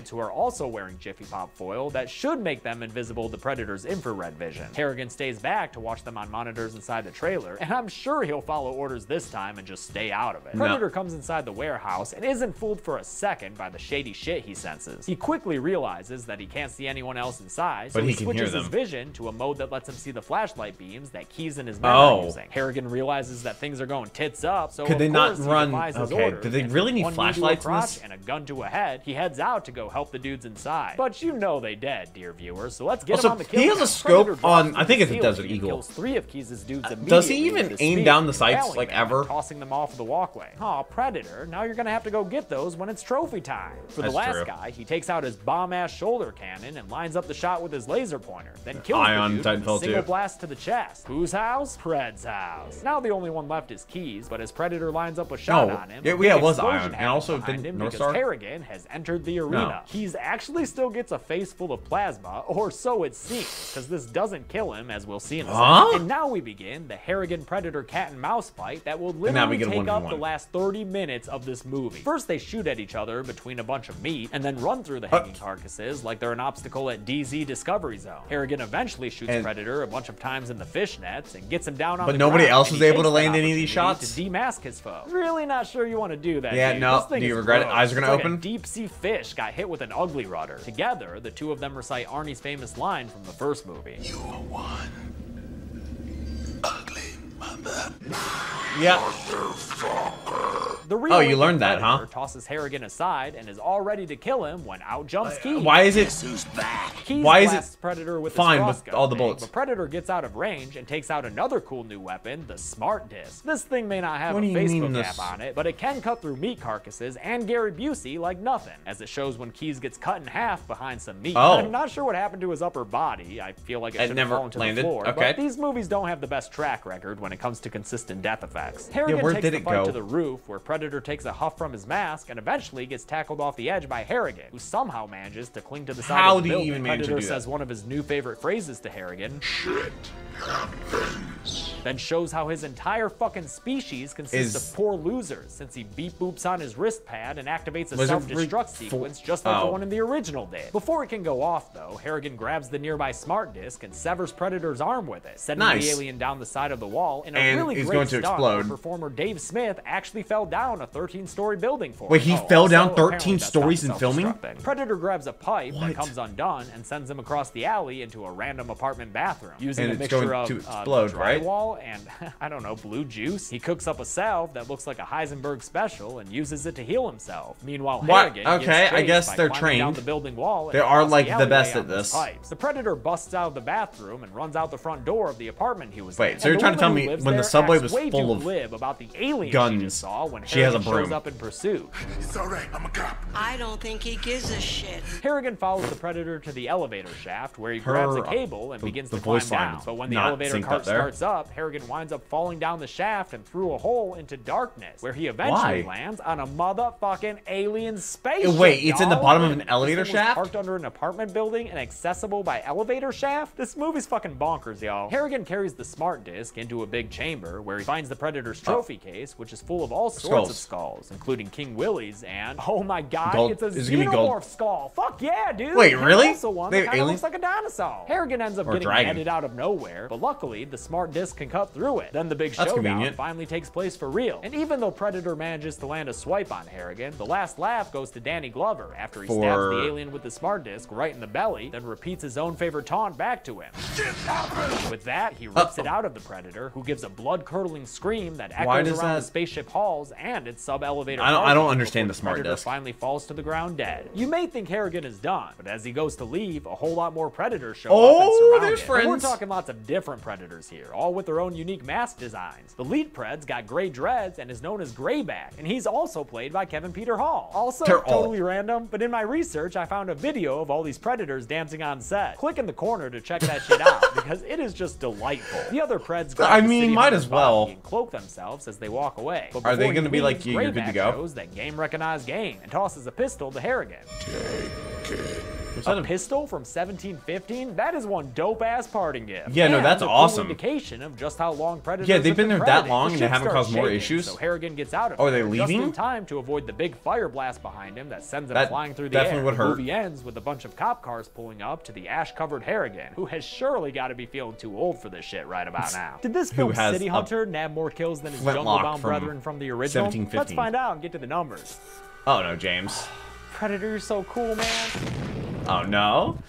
who are also wearing Jiffy Pop foil that should make them invisible to Predator's infrared vision. Harrigan stays back to watch them on monitors inside the trailer, and I'm sure he'll follow orders this time and just stay out of it. Predator comes inside the warehouse and isn't fooled for a second by the shady shit he senses. He quickly realizes that he can't see anyone else inside, so he switches his vision to a mode that lets him see the flashlight beams that Keyes and his men are using. Harrigan realizes that things are going tits up, so could they not run? Okay, did they really need flashlights in this? And a gun to a head, he heads out to go help the dudes inside. But you know they dead, dear viewers. So let's get him on the kill. He has a scope on. I think it's a Desert Eagle. Kills 3 of Keyes' dudes. Does he even aim down the sights like ever? Tossing them off the walkway. Oh, Predator! Now you're gonna have to go get those when it's trophy time. guy. For the last guy, he takes out his bomb-ass shoulder cannon and lines up the shot with his laser pointer, then kills the dude with a single blast to the chest. Whose house? Pred's house. Now the only one left is Keys, but his Predator lines up a shot on him. Yeah, it was Ion. And also didn't North Star? Harrigan has entered the arena. No. Keys actually still gets a face full of plasma, or so it seems, because this doesn't kill him, as we'll see in a second. And now we begin the Harrigan-Predator cat-and-mouse fight that will literally take up the last 30 minutes of this movie. First, they shoot at each other between a bunch of meat, and then run through the hanging carcasses like they're an obstacle at DZ Discovery Zone. Harrigan eventually shoots Predator a bunch of times in the fishnets and gets him down on the ground. But nobody else was able to land any of these shots? To demask his foe. Really not sure you want to do that, dude. No. Do you regret it? Eyes are going to open? A deep-sea fish got hit with an ugly rudder. Together, the two of them recite Arnie's famous line from the first movie. You are one ugly mother. Yep. Oh, you learned that, huh? Tosses Harrigan aside and is all ready to kill him when out jumps Keys. Why is it? Keys blasts Predator with all the bullets. But Predator gets out of range and takes out another cool new weapon, the smart disc. This thing may not have a Facebook app on it, but it can cut through meat carcasses and Gary Busey like nothing, as it shows when Keys gets cut in half behind some meat. Oh. I'm not sure what happened to his upper body. I feel like it should have fallen to the floor. But these movies don't have the best track record when it comes to consistent death effects. Harrigan takes the fight to the roof, where Predator takes a huff from his mask and eventually gets tackled off the edge by Harrigan, who somehow manages to cling to the side of the building. Predator says one of his new favorite phrases to Harrigan. Shit happens. Then shows how his entire fucking species consists of poor losers, since he beep boops on his wrist pad and activates a self-destruct sequence just like the one in the original did. Before it can go off, though, Harrigan grabs the nearby smart disc and severs Predator's arm with it, sending the alien down the side of the wall in a really great stunt. Performer Dave Smith actually fell down a 13-story building for him. Wait, he fell down 13 stories in filming? Predator grabs a pipe that comes undone and sends him across the alley into a random apartment bathroom, using a mixture of drywall and, I don't know, blue juice. He cooks up a salve that looks like a Heisenberg special and uses it to heal himself. Meanwhile, Harrigan gets I guess they're trained down the building wall. They are like the best at this. The Predator busts out of the bathroom and runs out the front door of the apartment he was in. Wait, so you're trying to tell me when the subway was full of about the alien guns, she just saw when she has a broom. Shows up in pursuit. It's all right, I'm a cop. I don't think he gives a shit. Harrigan follows the Predator to the elevator shaft, where he grabs a cable and begins to climb down. But when the elevator cart starts up, Harrigan winds up falling down the shaft and through a hole into darkness, where he eventually lands on a motherfucking alien spaceship. Wait, it's in the bottom of an elevator shaft? Parked under an apartment building and accessible by elevator shaft? This movie's fucking bonkers, y'all. Harrigan carries the smart disc into a big chamber where he finds the Predator's trophy case, which is full of all sorts of skulls, including King Willie's and, oh my god, it's a xenomorph skull. Fuck yeah, dude. Wait, really? Also one that kind of looks like a dinosaur. Harrigan ends up getting headed out of nowhere, but luckily the smart disc can cut through it. Then the big showdown finally takes place for real. And even though Predator manages to land a swipe on Harrigan, the last laugh goes to Danny Glover after he stabs the alien with the smart disc right in the belly, then repeats his own favorite taunt back to him. With that, he rips it out of the Predator, who gives a blood-curdling scream that echoes around the spaceship halls and its sub-elevator. I don't understand the smart disc. Finally falls to the ground dead. You may think Harrigan is done, but as he goes to leave, a whole lot more Predators show up and surround him. We're talking lots of different Predators here, all with their own unique mask designs. The lead Pred's got gray dreads and is known as Grayback, and he's also played by Kevin Peter Hall. Also, totally random, but in my research, I found a video of all these Predators dancing on set. Click in the corner to check that shit out, because it is just delightful. The other Preds grab the city by the body and cloak themselves as they walk away. But are they going to be like, you're good to go? Shows that game recognized game and tosses a pistol to Harrigan. Take it. A pistol from 1715? That is one dope-ass parting gift. Yeah, no, that's awesome. Indication of just how long Predators they've been there that long and they haven't caused more issues. So Harrigan gets out of it. Are they leaving? Just in time to avoid the big fire blast behind him that sends him flying through the air. Definitely would hurt. The movie ends with a bunch of cop cars pulling up to the ash-covered Harrigan, who has surely got to be feeling too old for this shit right about now. Did this film City Hunter nab more kills than his jungle-bound brethren from the original? Let's find out and get to the numbers. Oh no, James. Predator's so cool, man. Oh no?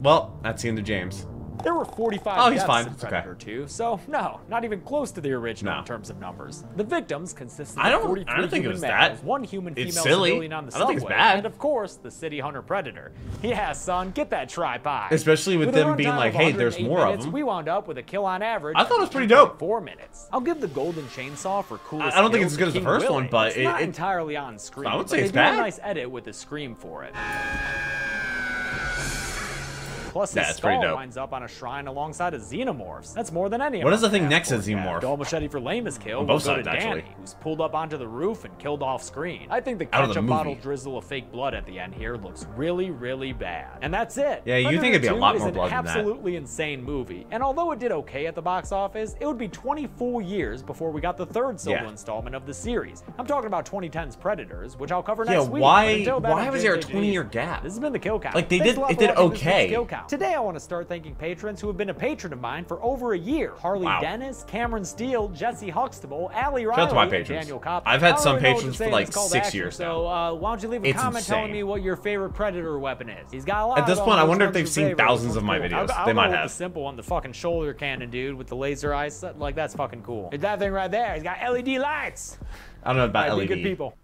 Well, that's the end of James. There were 45 deaths in Predator 2, so no, not even close to the original in terms of numbers. The victims consisted of 43 human males, one human female civilian on the subway, and of course, the city hunter Predator. Yeah, son, get that tripod. Especially with them being like, hey, there's more of them. We wound up with a kill on average. I thought it was pretty dope. 4 minutes. I'll give the golden chainsaw for coolest. I don't think it's as good as the first one, but it's not entirely on screen. I would say it's bad. A nice edit with a scream for it. Plus, his skull winds up on a shrine alongside a xenomorph. That's more than any. What is the thing next to xenomorph? Dual machete for Lame's kill. Both sides, actually. Who's pulled up onto the roof and killed off screen. I think the ketchup bottle drizzle of fake blood at the end here looks really, really bad. And that's it. Yeah, you think it'd be a lot more blood than that. Absolutely insane movie. And although it did okay at the box office, it would be 20 full years before we got the third solo installment of the series. I'm talking about 2010's Predators, which I'll cover next week. Yeah, why was there a 20-year gap? This has been the Kill Count. Like they did, it did okay. Today, I want to start thanking patrons who have been a patron of mine for over a year. Harley Dennis, Cameron Steele, Jesse Huxtable, Allie Riley, and Daniel Kopp. I've had some patrons for like 6 years now. So why don't you leave a comment telling me what your favorite Predator weapon is? He's got a lot. At this point, I wonder if they've seen thousands of my videos. They might have. The simple one, the fucking shoulder cannon dude with the laser eyes. Like, that's fucking cool. That thing right there, he's got LED lights. I don't know about LED. Good people.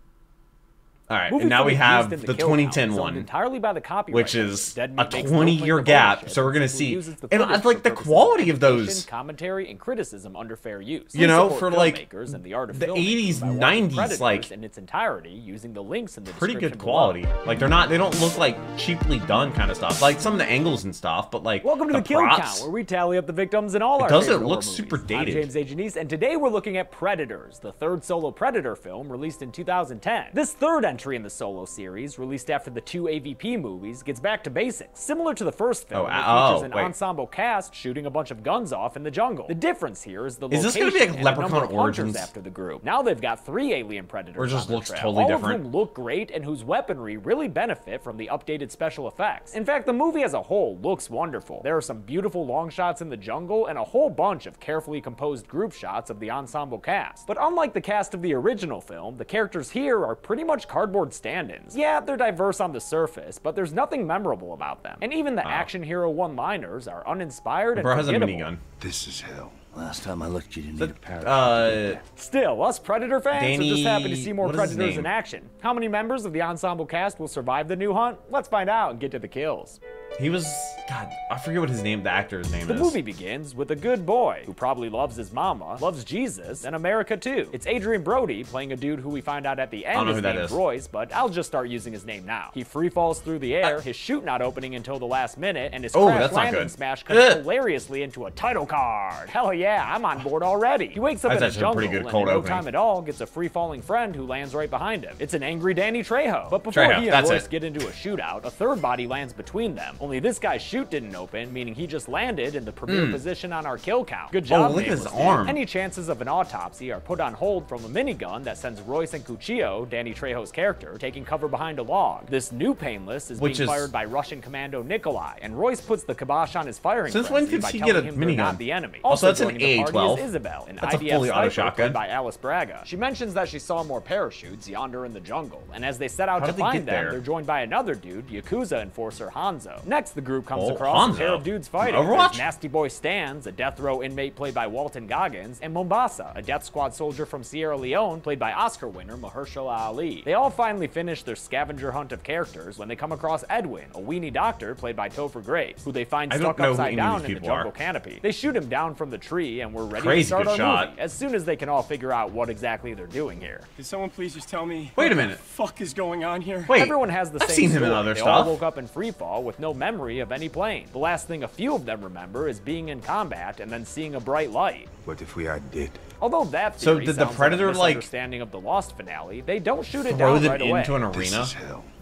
All right, and now we have the 2010 one, entirely by the copyright, which is a 20-year gap. So we're gonna see, and I like the quality of those commentary and criticism under fair use. You know, for like the 80s, 90s, like in its entirety, using the links in the pretty good quality. Like they don't look like cheaply done kind of stuff. Like some of the angles and stuff, but like welcome to the Kill Count, where we tally up the victims in all our. It doesn't look super dated. I'm James A. Janisse, and today we're looking at Predators, the third solo Predator film released in 2010. This third entry in the solo series, released after the two AVP movies, gets back to basics. Similar to the first film, which features an ensemble cast shooting a bunch of guns off in the jungle. The difference here is the location this gonna be like Leprechaun Origins after the group. Now they've got 3 alien predators. Or just looks totally different. All of whom look great and whose weaponry really benefit from the updated special effects. In fact, the movie as a whole looks wonderful. There are some beautiful long shots in the jungle and a whole bunch of carefully composed group shots of the ensemble cast. But unlike the cast of the original film, the characters here are pretty much cardboard stand-ins. Yeah, they're diverse on the surface, but there's nothing memorable about them. And even the action hero one-liners are uninspired and forgettable. Bro has a minigun. This is hell. Last time I looked, you didn't need a parachute. Still, us Predator fans are just happy to see more Predators in action. How many members of the ensemble cast will survive the new hunt? Let's find out and get to the kills. He was, God, I forget what his name, the actor's name is. The movie begins with a good boy who probably loves his mama, loves Jesus, and America too. It's Adrian Brody playing a dude who we find out at the end is named Royce, but I'll just start using his name now. He free falls through the air, his chute not opening until the last minute, and his crash landing smash cuts hilariously into a title card. Hell yeah, I'm on board already. He wakes up in a jungle and in no time at all gets a free-falling friend who lands right behind him. It's an angry Danny Trejo. But before he and Royce get into a shootout, a third body lands between them. Only this guy's chute didn't open, meaning he just landed in the premier position on our kill count. Good job, look at his arm. Any chances of an autopsy are put on hold from a minigun that sends Royce and Cuchillo, Danny Trejo's character, taking cover behind a log. This new painless is being fired by Russian commando Nikolai, and Royce puts the kibosh on his firing frenzy by telling him they're not the enemy. Also, that's an A12. Isabel, an IDF fully auto shotgun by Alice Braga. She mentions that she saw more parachutes yonder in the jungle, and as they set out to find them, they're joined by another dude, Yakuza enforcer Hanzo. Next, the group comes across a pair of dudes fighting. Nasty Boy Stans, a death row inmate played by Walton Goggins, and Mombasa, a death squad soldier from Sierra Leone played by Oscar winner Mahershala Ali. They all finally finish their scavenger hunt of characters when they come across Edwin, a weenie doctor played by Topher Grace, who they find stuck upside down in the jungle canopy. They shoot him down from the tree and we're ready to start our movie as soon as they can all figure out what exactly they're doing here. Can someone please just tell me what the fuck is going on here? Wait, everyone has the same story. They all woke up in free fall with no memory of any plane. The last thing a few of them remember is being in combat and then seeing a bright light. What if we did? Although that theory did the Predator like understanding of the Lost finale, they don't shoot it down right away. Into an arena.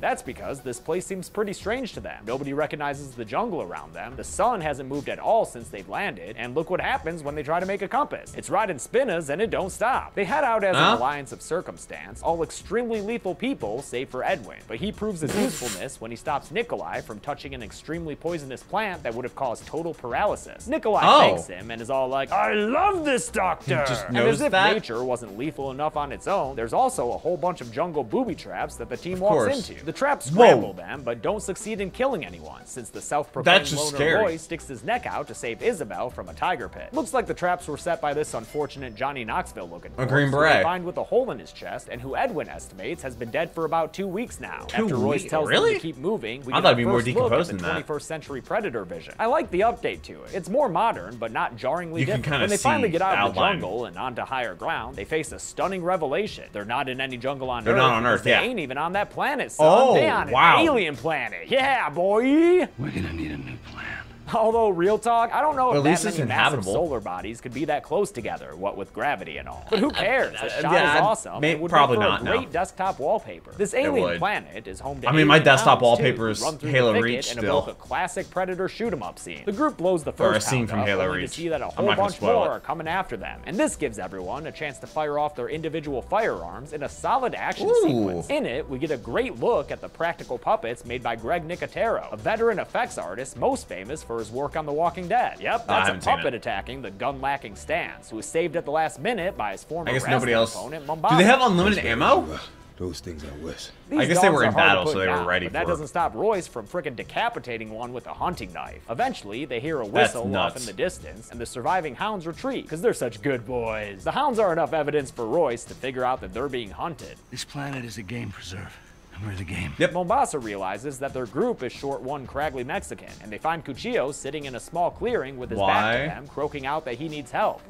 That's because this place seems pretty strange to them. Nobody recognizes the jungle around them. The sun hasn't moved at all since they've landed, and look what happens when they try to make a compass. It's riding spinners and it don't stop. They head out as an alliance of circumstance, all extremely lethal people save for Edwin, but he proves his usefulness when he stops Nikolai from touching an extremely poisonous plant that would have caused total paralysis. Nikolai thanks him and is all like, I love this doctor! And as if nature wasn't lethal enough on its own, there's also a whole bunch of jungle booby traps that the team walks into. The traps scramble them, but don't succeed in killing anyone, since the self-proclaimed loner boy sticks his neck out to save Isabel from a tiger pit. Looks like the traps were set by this unfortunate Johnny Knoxville looking green beret, combined with a hole in his chest, and who Edwin estimates has been dead for about 2 weeks now. After Royce tells him to keep moving, we get a first look at the 21st century Predator vision. I like the update to it. It's more modern, but not jarringly different. When they finally get out of the jungle and onto higher ground, they face a stunning revelation. They're not in any jungle on Earth. They're not on Earth, They ain't even on that planet, son. They on an alien planet. Yeah, boy. We're gonna need a new plan. Although, real talk, I don't know if that many massive solar bodies could be that close together, what with gravity and all. But who cares? The shot is awesome. It would probably make for a great desktop wallpaper. This alien planet is home to my desktop wallpaper is Halo Reach still. And a classic Predator shoot-em-up scene. The group blows the first scene from Halo Reach. See that a whole bunch more are coming after them. And this gives everyone a chance to fire off their individual firearms in a solid action sequence. In it, we get a great look at the practical puppets made by Greg Nicotero, a veteran effects artist most famous for his work on The Walking Dead. Yep, that's a puppet attacking the gun-lacking Stans, who was saved at the last minute by his former opponent, Mombasa. Do they have unlimited ammo? Those things are worse. I guess they were in battle, so they were ready for it. That doesn't stop Royce from frickin' decapitating one with a hunting knife. Eventually, they hear a whistle off in the distance, and the surviving hounds retreat, because they're such good boys. The hounds are enough evidence for Royce to figure out that they're being hunted. This planet is a game preserve. We're the game. Yep. Mombasa realizes that their group is short one craggly Mexican, and they find Cuchillo sitting in a small clearing with his back to them, croaking out that he needs help.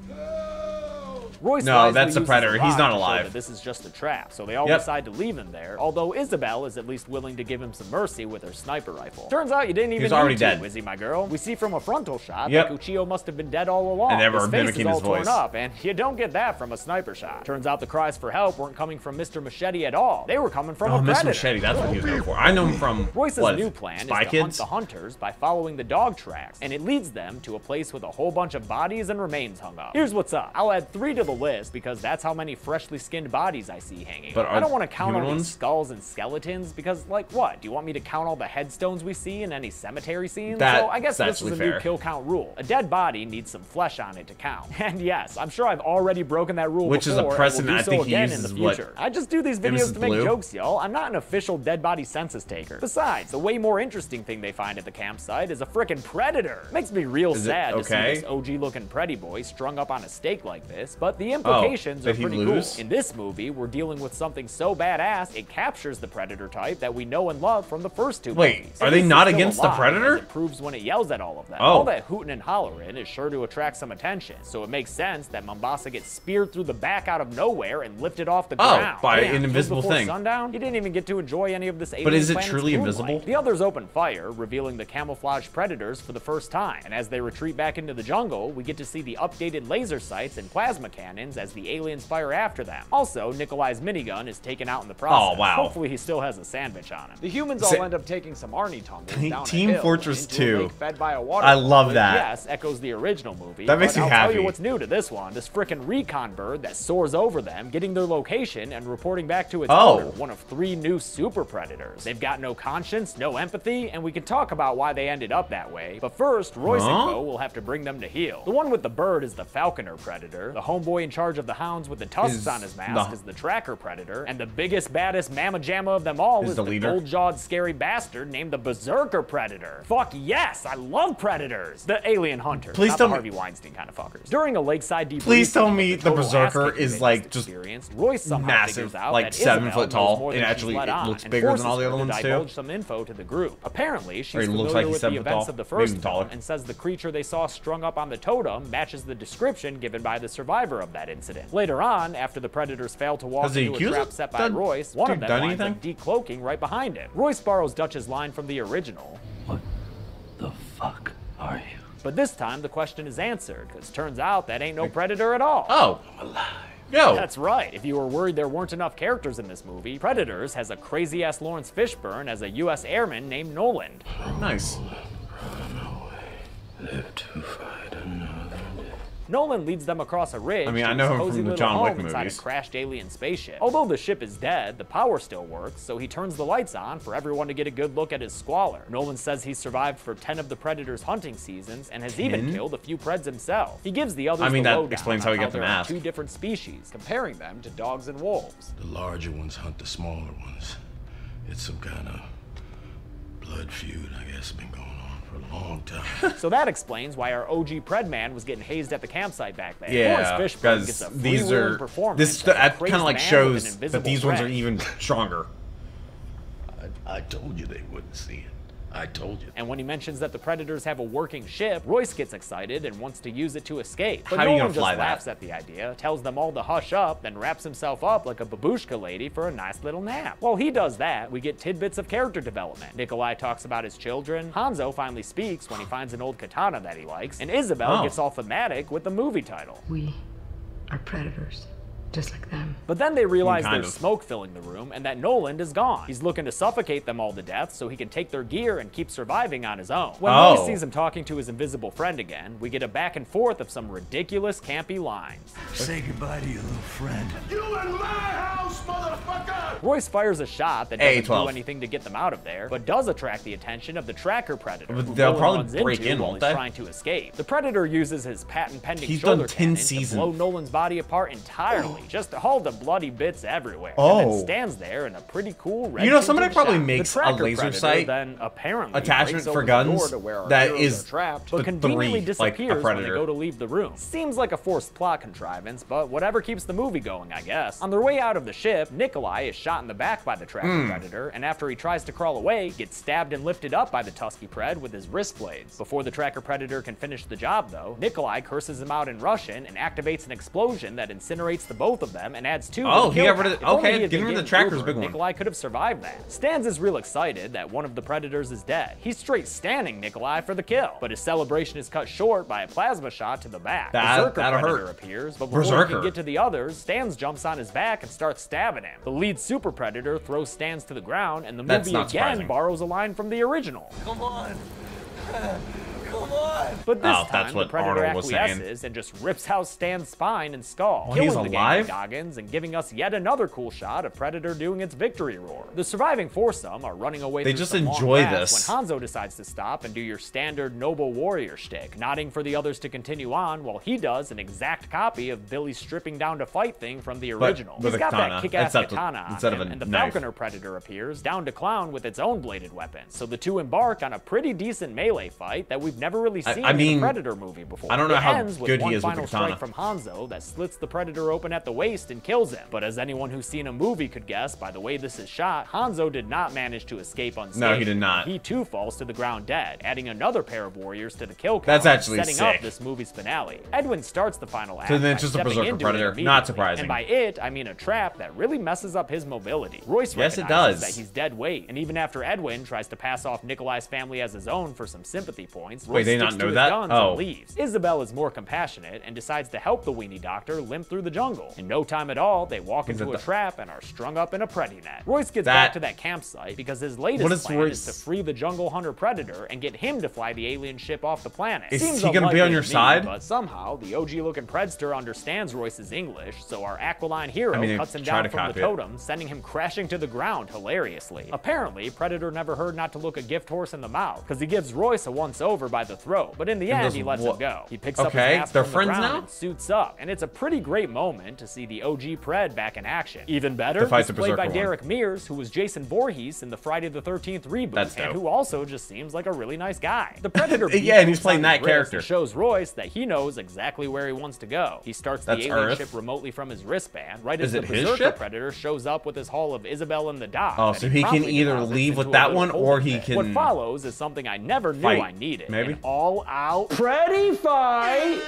Royce that's a Predator. He's not alive. This is just a trap, so they all decide to leave him there, although Isabel is at least willing to give him some mercy with her sniper rifle. Turns out you didn't even need to, Izzy, my girl. We see from a frontal shot that Cuchillo must have been dead all along. And they were mimicking his voice. Torn up, and you don't get that from a sniper shot. Turns out the cries for help weren't coming from Mr. Machete at all. They were coming from a Predator. Mr. Machete, that's what he was going for. I know him from, Royce's new plan is to hunt the hunters by following the dog tracks, and it leads them to a place with a whole bunch of bodies and remains hung up. Here's what's up. I'll add 3 to the list because that's how many freshly skinned bodies I see hanging. But I don't want to count all these skulls and skeletons because, like, what? Do you want me to count all the headstones we see in any cemetery scenes? So I guess this is a new kill count rule. A dead body needs some flesh on it to count. And yes, I'm sure I've already broken that rule before, is a precedent I think he uses in the future. I just do these videos to make jokes, y'all. I'm not an official dead body census taker. Besides, the way more interesting thing they find at the campsite is a frickin' Predator. Makes me real sad to see this OG-looking pretty boy strung up on a stake like this, but the implications are pretty cool. In this movie, we're dealing with something so badass, it captures the Predator type that we know and love from the first 2 movies. Are they not against the Predator? It proves when it yells at all of them. All that hooting and hollering is sure to attract some attention, so it makes sense that Mombasa gets speared through the back out of nowhere and lifted off the ground. By an invisible thing. Sundown, he didn't even get to enjoy any of this alien planet's moonlight. But is it truly invisible? The others open fire, revealing the camouflaged Predators for the first time, and as they retreat back into the jungle, we get to see the updated laser sights and plasma cannons as the aliens fire after them. Also, Nikolai's minigun is taken out in the process. Hopefully he still has a sandwich on him. The humans all end up taking some Arnie tumbles down Team Fortress 2. Fed by a water I love that. Yes, echoes the original movie. That makes me happy. I'll tell you what's new to this one. This frickin' recon bird that soars over them, getting their location and reporting back to its owner, one of 3 new super Predators. They've got no conscience, no empathy, and we can talk about why they ended up that way. But first, Royce and Co will have to bring them to heel. The one with the bird is the Falconer Predator. The homeboy in charge of the hounds with the tusks on his mask is the Tracker Predator, and the biggest, baddest mamma jamma of them all is the gold-jawed scary bastard named the Berserker Predator. Fuck yes, I love Predators. The alien hunter, not the Harvey Weinstein kind of fuckers. During a lakeside debrief, please tell me the Berserker is like just massive, like 7 foot tall, and actually it looks bigger than all the other ones too. Some info to the group. Apparently, she's familiar with the events of the first film and says the creature they saw strung up on the totem matches the description given by the survivor of that incident. Later on, after the Predators fail to walk into a trap set by Royce, one of them winds up decloaking right behind him. Royce borrows Dutch's line from the original. What the fuck are you? But this time the question is answered, because turns out that ain't no Predator at all. I'm alive. That's right. If you were worried there weren't enough characters in this movie, Predators has a crazy-ass Lawrence Fishburne as a U.S. airman named Noland. Nice. Run away. Live to fight another day. Nolan leads them across a ridge. I mean, I know him from the John Wick movies. A crashed alien spaceship. Although the ship is dead, the power still works, so he turns the lights on for everyone to get a good look at his squalor. Nolan says he survived for 10 of the Predator's hunting seasons and has even killed a few Preds himself. He gives the others the lowdown. That explains how he got the mask. Two different species, comparing them to dogs and wolves. The larger ones hunt the smaller ones. It's some kind of blood feud, I guess, been going on for a long time. So that explains why our OG Pred man was getting hazed at the campsite back then. Yeah, because these are that kind of like shows that these ones are even stronger. I told you they wouldn't see it. I told you. And when he mentions that the Predators have a working ship, Royce gets excited and wants to use it to escape. But Nolan just laughs at the idea, tells them all to hush up, and wraps himself up like a babushka lady for a nice little nap. While he does that, we get tidbits of character development. Nikolai talks about his children, Hanzo finally speaks when he finds an old katana that he likes, and Isabel gets all thematic with the movie title. We are Predators. Just like them. But then they realize there's smoke filling the room and that Nolan is gone. He's looking to suffocate them all to death so he can take their gear and keep surviving on his own. When Roy sees him talking to his invisible friend again, we get a back and forth of some ridiculous campy lines. Say goodbye to your little friend. You in my house, motherfucker! Royce fires a shot that doesn't do anything to get them out of there, but does attract the attention of the tracker Predator. They'll probably break in, won't they? Trying to escape. The Predator uses his patent-pending shoulder cannon to blow Nolan's body apart entirely. Just all the bloody bits everywhere. And then stands there in a pretty cool red. You know, somebody probably makes a laser sight attachment for guns that is trapped, but conveniently disappears when they go to leave the room. Seems like a forced plot contrivance, but whatever keeps the movie going, I guess. On their way out of the ship, Nikolai is shot in the back by the tracker Predator, and after he tries to crawl away, gets stabbed and lifted up by the Tusky Pred with his wrist blades. Before the tracker Predator can finish the job, though, Nikolai curses him out in Russian and activates an explosion that incinerates the boat of them and adds 2 to the kill count. Okay, give him the tracker's big one. Nikolai could have survived that. Stans is real excited that one of the Predators is dead. He's straight standing Nikolai for the kill, but his celebration is cut short by a plasma shot to the back. Berserker Predator appears, but before he can get to the others, Stans jumps on his back and starts stabbing him. The lead Super Predator throws Stans to the ground, and the movie again borrows a line from the original. Come on. But this time, the Predator acquiesces and just rips out Stan's spine and skull, killing the gang of Goggins and giving us yet another cool shot of Predator doing its victory roar. The surviving foursome are running away. They just enjoy this. When Hanzo decides to stop and do your standard noble warrior shtick, nodding for the others to continue on while he does an exact copy of Billy's stripping down to fight thing from the original. He's got that kick-ass katana on him, and the Falconer Predator appears, down to clown with its own bladed weapon. So the two embark on a pretty decent melee fight that we've never really seen in a Predator movie before. I don't know how good he is with the katana. Strike from Hanzo that slits the Predator open at the waist and kills him. But as anyone who's seen a movie could guess by the way this is shot, Hanzo did not manage to escape unscathed. No, he did not. He too falls to the ground dead, adding another pair of warriors to the kill count. That's actually setting up this movie's finale. Edwin starts the final act. So then it's just a Berserker Predator. Not surprising. And by it, I mean a trap that really messes up his mobility. Royce recognizes that he's dead weight, and even after Edwin tries to pass off Nikolai's family as his own for some sympathy points, Royce sticks to his guns and leaves. Isabel is more compassionate and decides to help the weenie doctor limp through the jungle. In no time at all, they walk into a trap and are strung up in a Predi net. Royce gets back to that campsite because his latest plan is to free the jungle hunter Predator and get him to fly the alien ship off the planet. Is he gonna be on your side? But somehow, the OG-looking Predster understands Royce's English, so our aquiline hero cuts him down from the totem, sending him crashing to the ground hilariously. Apparently, Predator never heard not to look a gift horse in the mouth, because he gives Royce a once-over by the throat, but in the end he lets him go. He picks up his mask from the ground and suits up, and it's a pretty great moment to see the OG Pred back in action. Even better, it's played by Derek Mears, who was Jason Voorhees in the Friday the 13th reboot, and who also just seems like a really nice guy. The Predator and he's playing that character. Shows Royce that he knows exactly where he wants to go. He starts the alien ship remotely from his wristband, right as the Berserker Predator shows up with his haul of Isabel and the dock. Oh, so he can either leave with that one, or he can... What follows is something I never knew I needed. Maybe. An all-out Predi fight.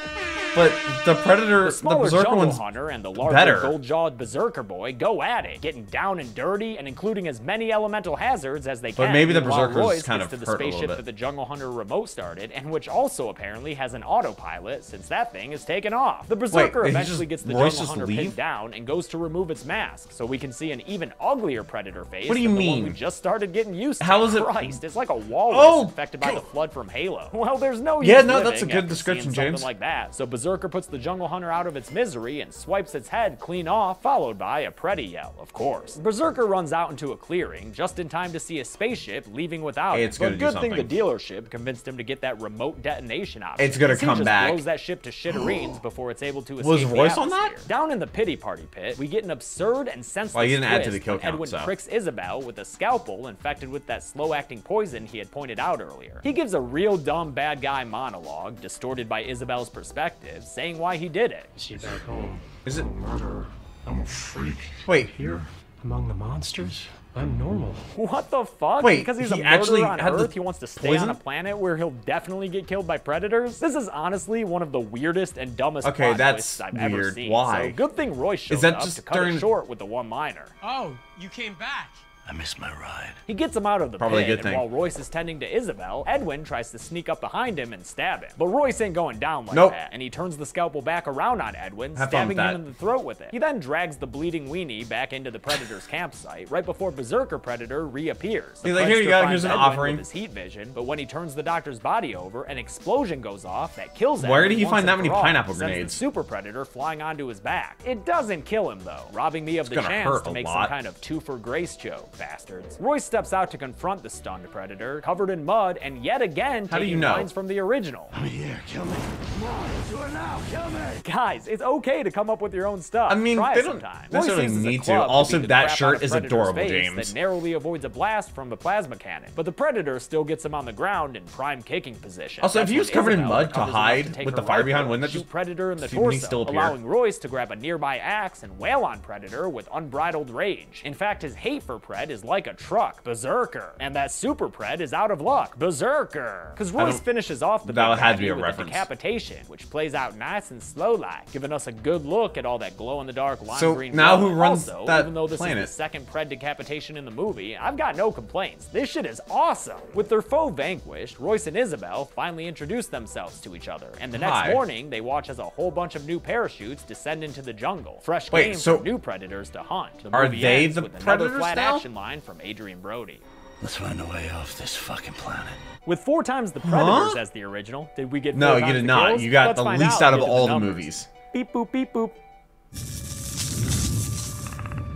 But the Predator, the Berserker one's hunter and the larger gold-jawed Berserker boy go at it, getting down and dirty and including as many elemental hazards as they can. But maybe the Berserker is kind of hurt a little bit. Royce gets to the spaceship that the Jungle Hunter remote started, and which also apparently has an autopilot since that thing is taken off. The Berserker eventually gets the Jungle Hunter pinned down and goes to remove its mask, so we can see an even uglier Predator face. What do you mean? We just started getting used to. How is it? Christ, it's like a walrus infected by the flood from Halo. Well, there's no use living. That's a good description, James. Like that. So Berserker Berserker puts the jungle hunter out of its misery and swipes its head clean off, followed by a Preda yell, of course. Berserker runs out into a clearing, just in time to see a spaceship leaving without him. But good thing the dealership convinced him to get that remote detonation option. It's gonna come back. He blows that ship to shitterines before it's able to escape the atmosphere. Was voice on that? Down in the pity party pit, we get an absurd and senseless twist. Well, he didn't add to the kill count, Edwin tricks Isabel with a scalpel infected with that slow-acting poison he had pointed out earlier. He gives a real dumb bad guy monologue, distorted by Isabel's perspective, saying why he did it. She's back home. Is it murder? I'm a freak. Wait, here among the monsters? I'm normal. What the fuck? Wait, because he's a murderer on Earth, he wants to stay on a planet where he'll definitely get killed by predators? This is honestly one of the weirdest and dumbest plot twists I've ever seen. Why? So good thing Roy showed up to cut it short with the one-liner. Oh, you came back. I missed my ride. He gets him out of the pit, and while Royce is tending to Isabel, Edwin tries to sneak up behind him and stab him. But Royce ain't going down like that, and he turns the scalpel back around on Edwin, stabbing him in the throat with it. He then drags the bleeding weenie back into the Predator's campsite, right before Berserker Predator reappears. He's like, here you go, here's an offering. His heat vision, but when he turns the doctor's body over, an explosion goes off that kills him. Where did he find that many pineapple grenades? The Super Predator flying onto his back. It doesn't kill him though, robbing me of the chance to make some kind of Topher Grace joke. Bastards. Roy steps out to confront the stunned predator, covered in mud, and yet again taking lines from the original. I'm here, kill me. Come on, do it now, kill me. Guys, it's okay to come up with your own stuff. I mean, they don't necessarily need to. Also, that shirt is adorable, James. That narrowly avoids a blast from the plasma cannon, but the predator still gets him on the ground in prime kicking position. Also, if he was covered in mud to hide with the fire behind wind, that just predator in the torso, allowing Royce to grab a nearby axe and wail on predator with unbridled rage. In fact, his hate for predator is like a truck, Berserker, and that Super Pred is out of luck, Berserker, because Royce finishes off the with a decapitation, which plays out nice and slow like, giving us a good look at all that glow-in-the-dark lime green. So now who runs that even though this is the second Pred decapitation in the movie, I've got no complaints. This shit is awesome. With their foe vanquished, Royce and Isabel finally introduce themselves to each other, and the next morning they watch as a whole bunch of new parachutes descend into the jungle. Fresh game for new predators to hunt. The movie ends with another flat action line from Adrian Brody. Let's find a way off this fucking planet. With 4 times the predators as the original, did we get? No, you did not. Kills? You got the least out of all the movies. Beep boop beep boop.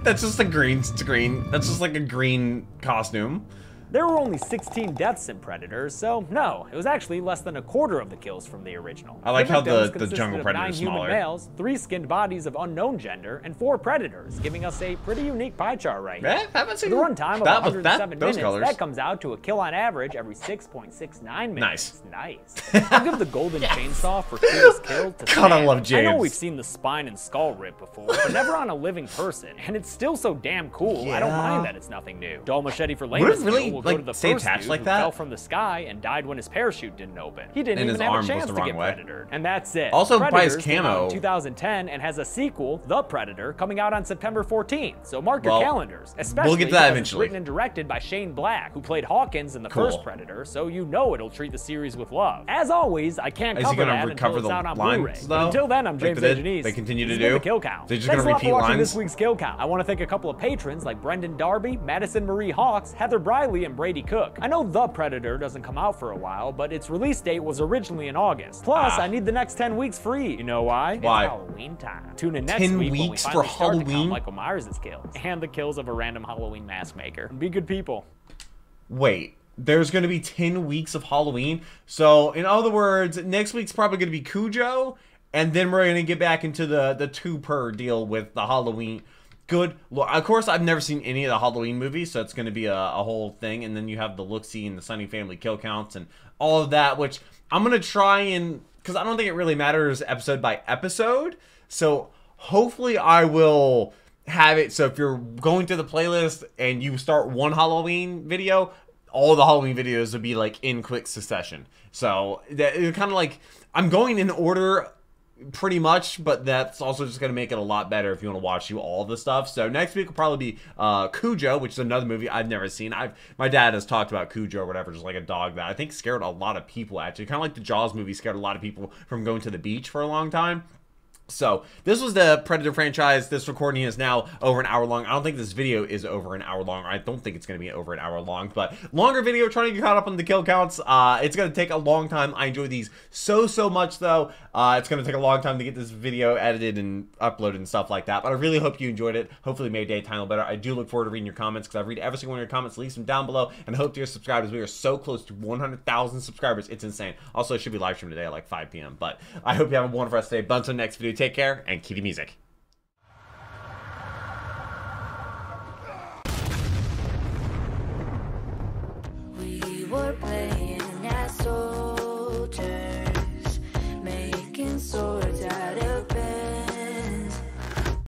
That's just a green screen. That's just like a green costume. There were only 16 deaths in Predators, so no, it was actually less than a quarter of the kills from the original. I like how the jungle predator is smaller. 9 human males, 3 skinned bodies of unknown gender, and 4 predators, giving us a pretty unique pie chart right now. For the runtime of 107 minutes, that comes out to a kill on average every 6.69 minutes. Nice. I'll give the golden chainsaw for first kill to Stan. God, I love James. I know we've seen the spine and skull rip before, but never on a living person, and it's still so damn cool. I don't mind that it's nothing new. Dull machete for lamest kill. Like, go to the first dude who fell from the sky and died when his parachute didn't open. He didn't even have a chance to get predatored. And that's it. Also, Predators buys camo in 2010 and has a sequel, The Predator, coming out on September 14th. So mark your calendars. Especially it's written and directed by Shane Black, who played Hawkins in the first Predator, so you know it'll treat the series with love. As always, I can't cover that until it's out on Blu-ray. Until then, I'm James A. Janisse. They continue to do the kill count. They're just going to repeat lines. This week's kill count. I want to thank a couple of patrons like Brendan Darby, Madison Marie Hawks, Heather Briley, and Brady Cook. I know The Predator doesn't come out for a while, but its release date was originally in August. Plus, I need the next 10 weeks free. You know why? It's Halloween time. Tune in next week when we finally start to count Michael Myers' kills and the kills of a random Halloween mask maker. Be good people. Wait, there's going to be 10 weeks of Halloween? So, in other words, next week's probably going to be Cujo, and then we're going to get back into the two-per deal with the Halloween. Good look. Of course, I've never seen any of the Halloween movies, so it's going to be a whole thing. And then you have the look-see and the Sunny Family kill counts and all of that, which I'm going to try and... because I don't think it really matters episode by episode. So hopefully I will have it. So if you're going to the playlist and you start one Halloween video, all the Halloween videos will be like in quick succession. So that, it's kind of like I'm going in order... pretty much, but that's also just going to make it a lot better if you want to watch all the stuff. So next week will probably be Cujo, which is another movie I've never seen. My dad has talked about Cujo or whatever, just like a dog that I think scared a lot of people, actually. Kind of like the Jaws movie scared a lot of people from going to the beach for a long time. So this was the Predator franchise. This recording is now over an hour long. I don't think this video is over an hour long. I don't think it's going to be over an hour long, but longer video trying to get caught up on the kill counts. It's going to take a long time. I enjoy these so much though. It's going to take a long time to get this video edited and uploaded and stuff like that, but I really hope you enjoyed it. Hopefully it made your day time a little better. I do look forward to reading your comments because I read every single one of your comments. Leave them down below and hope to your subscribers. We are so close to 100,000 subscribers. It's insane. Also, it should be live streamed today at like 5 p.m. but I hope you have a wonderful rest of the day. But until next video, take care and keep the music. We were playing an asshole.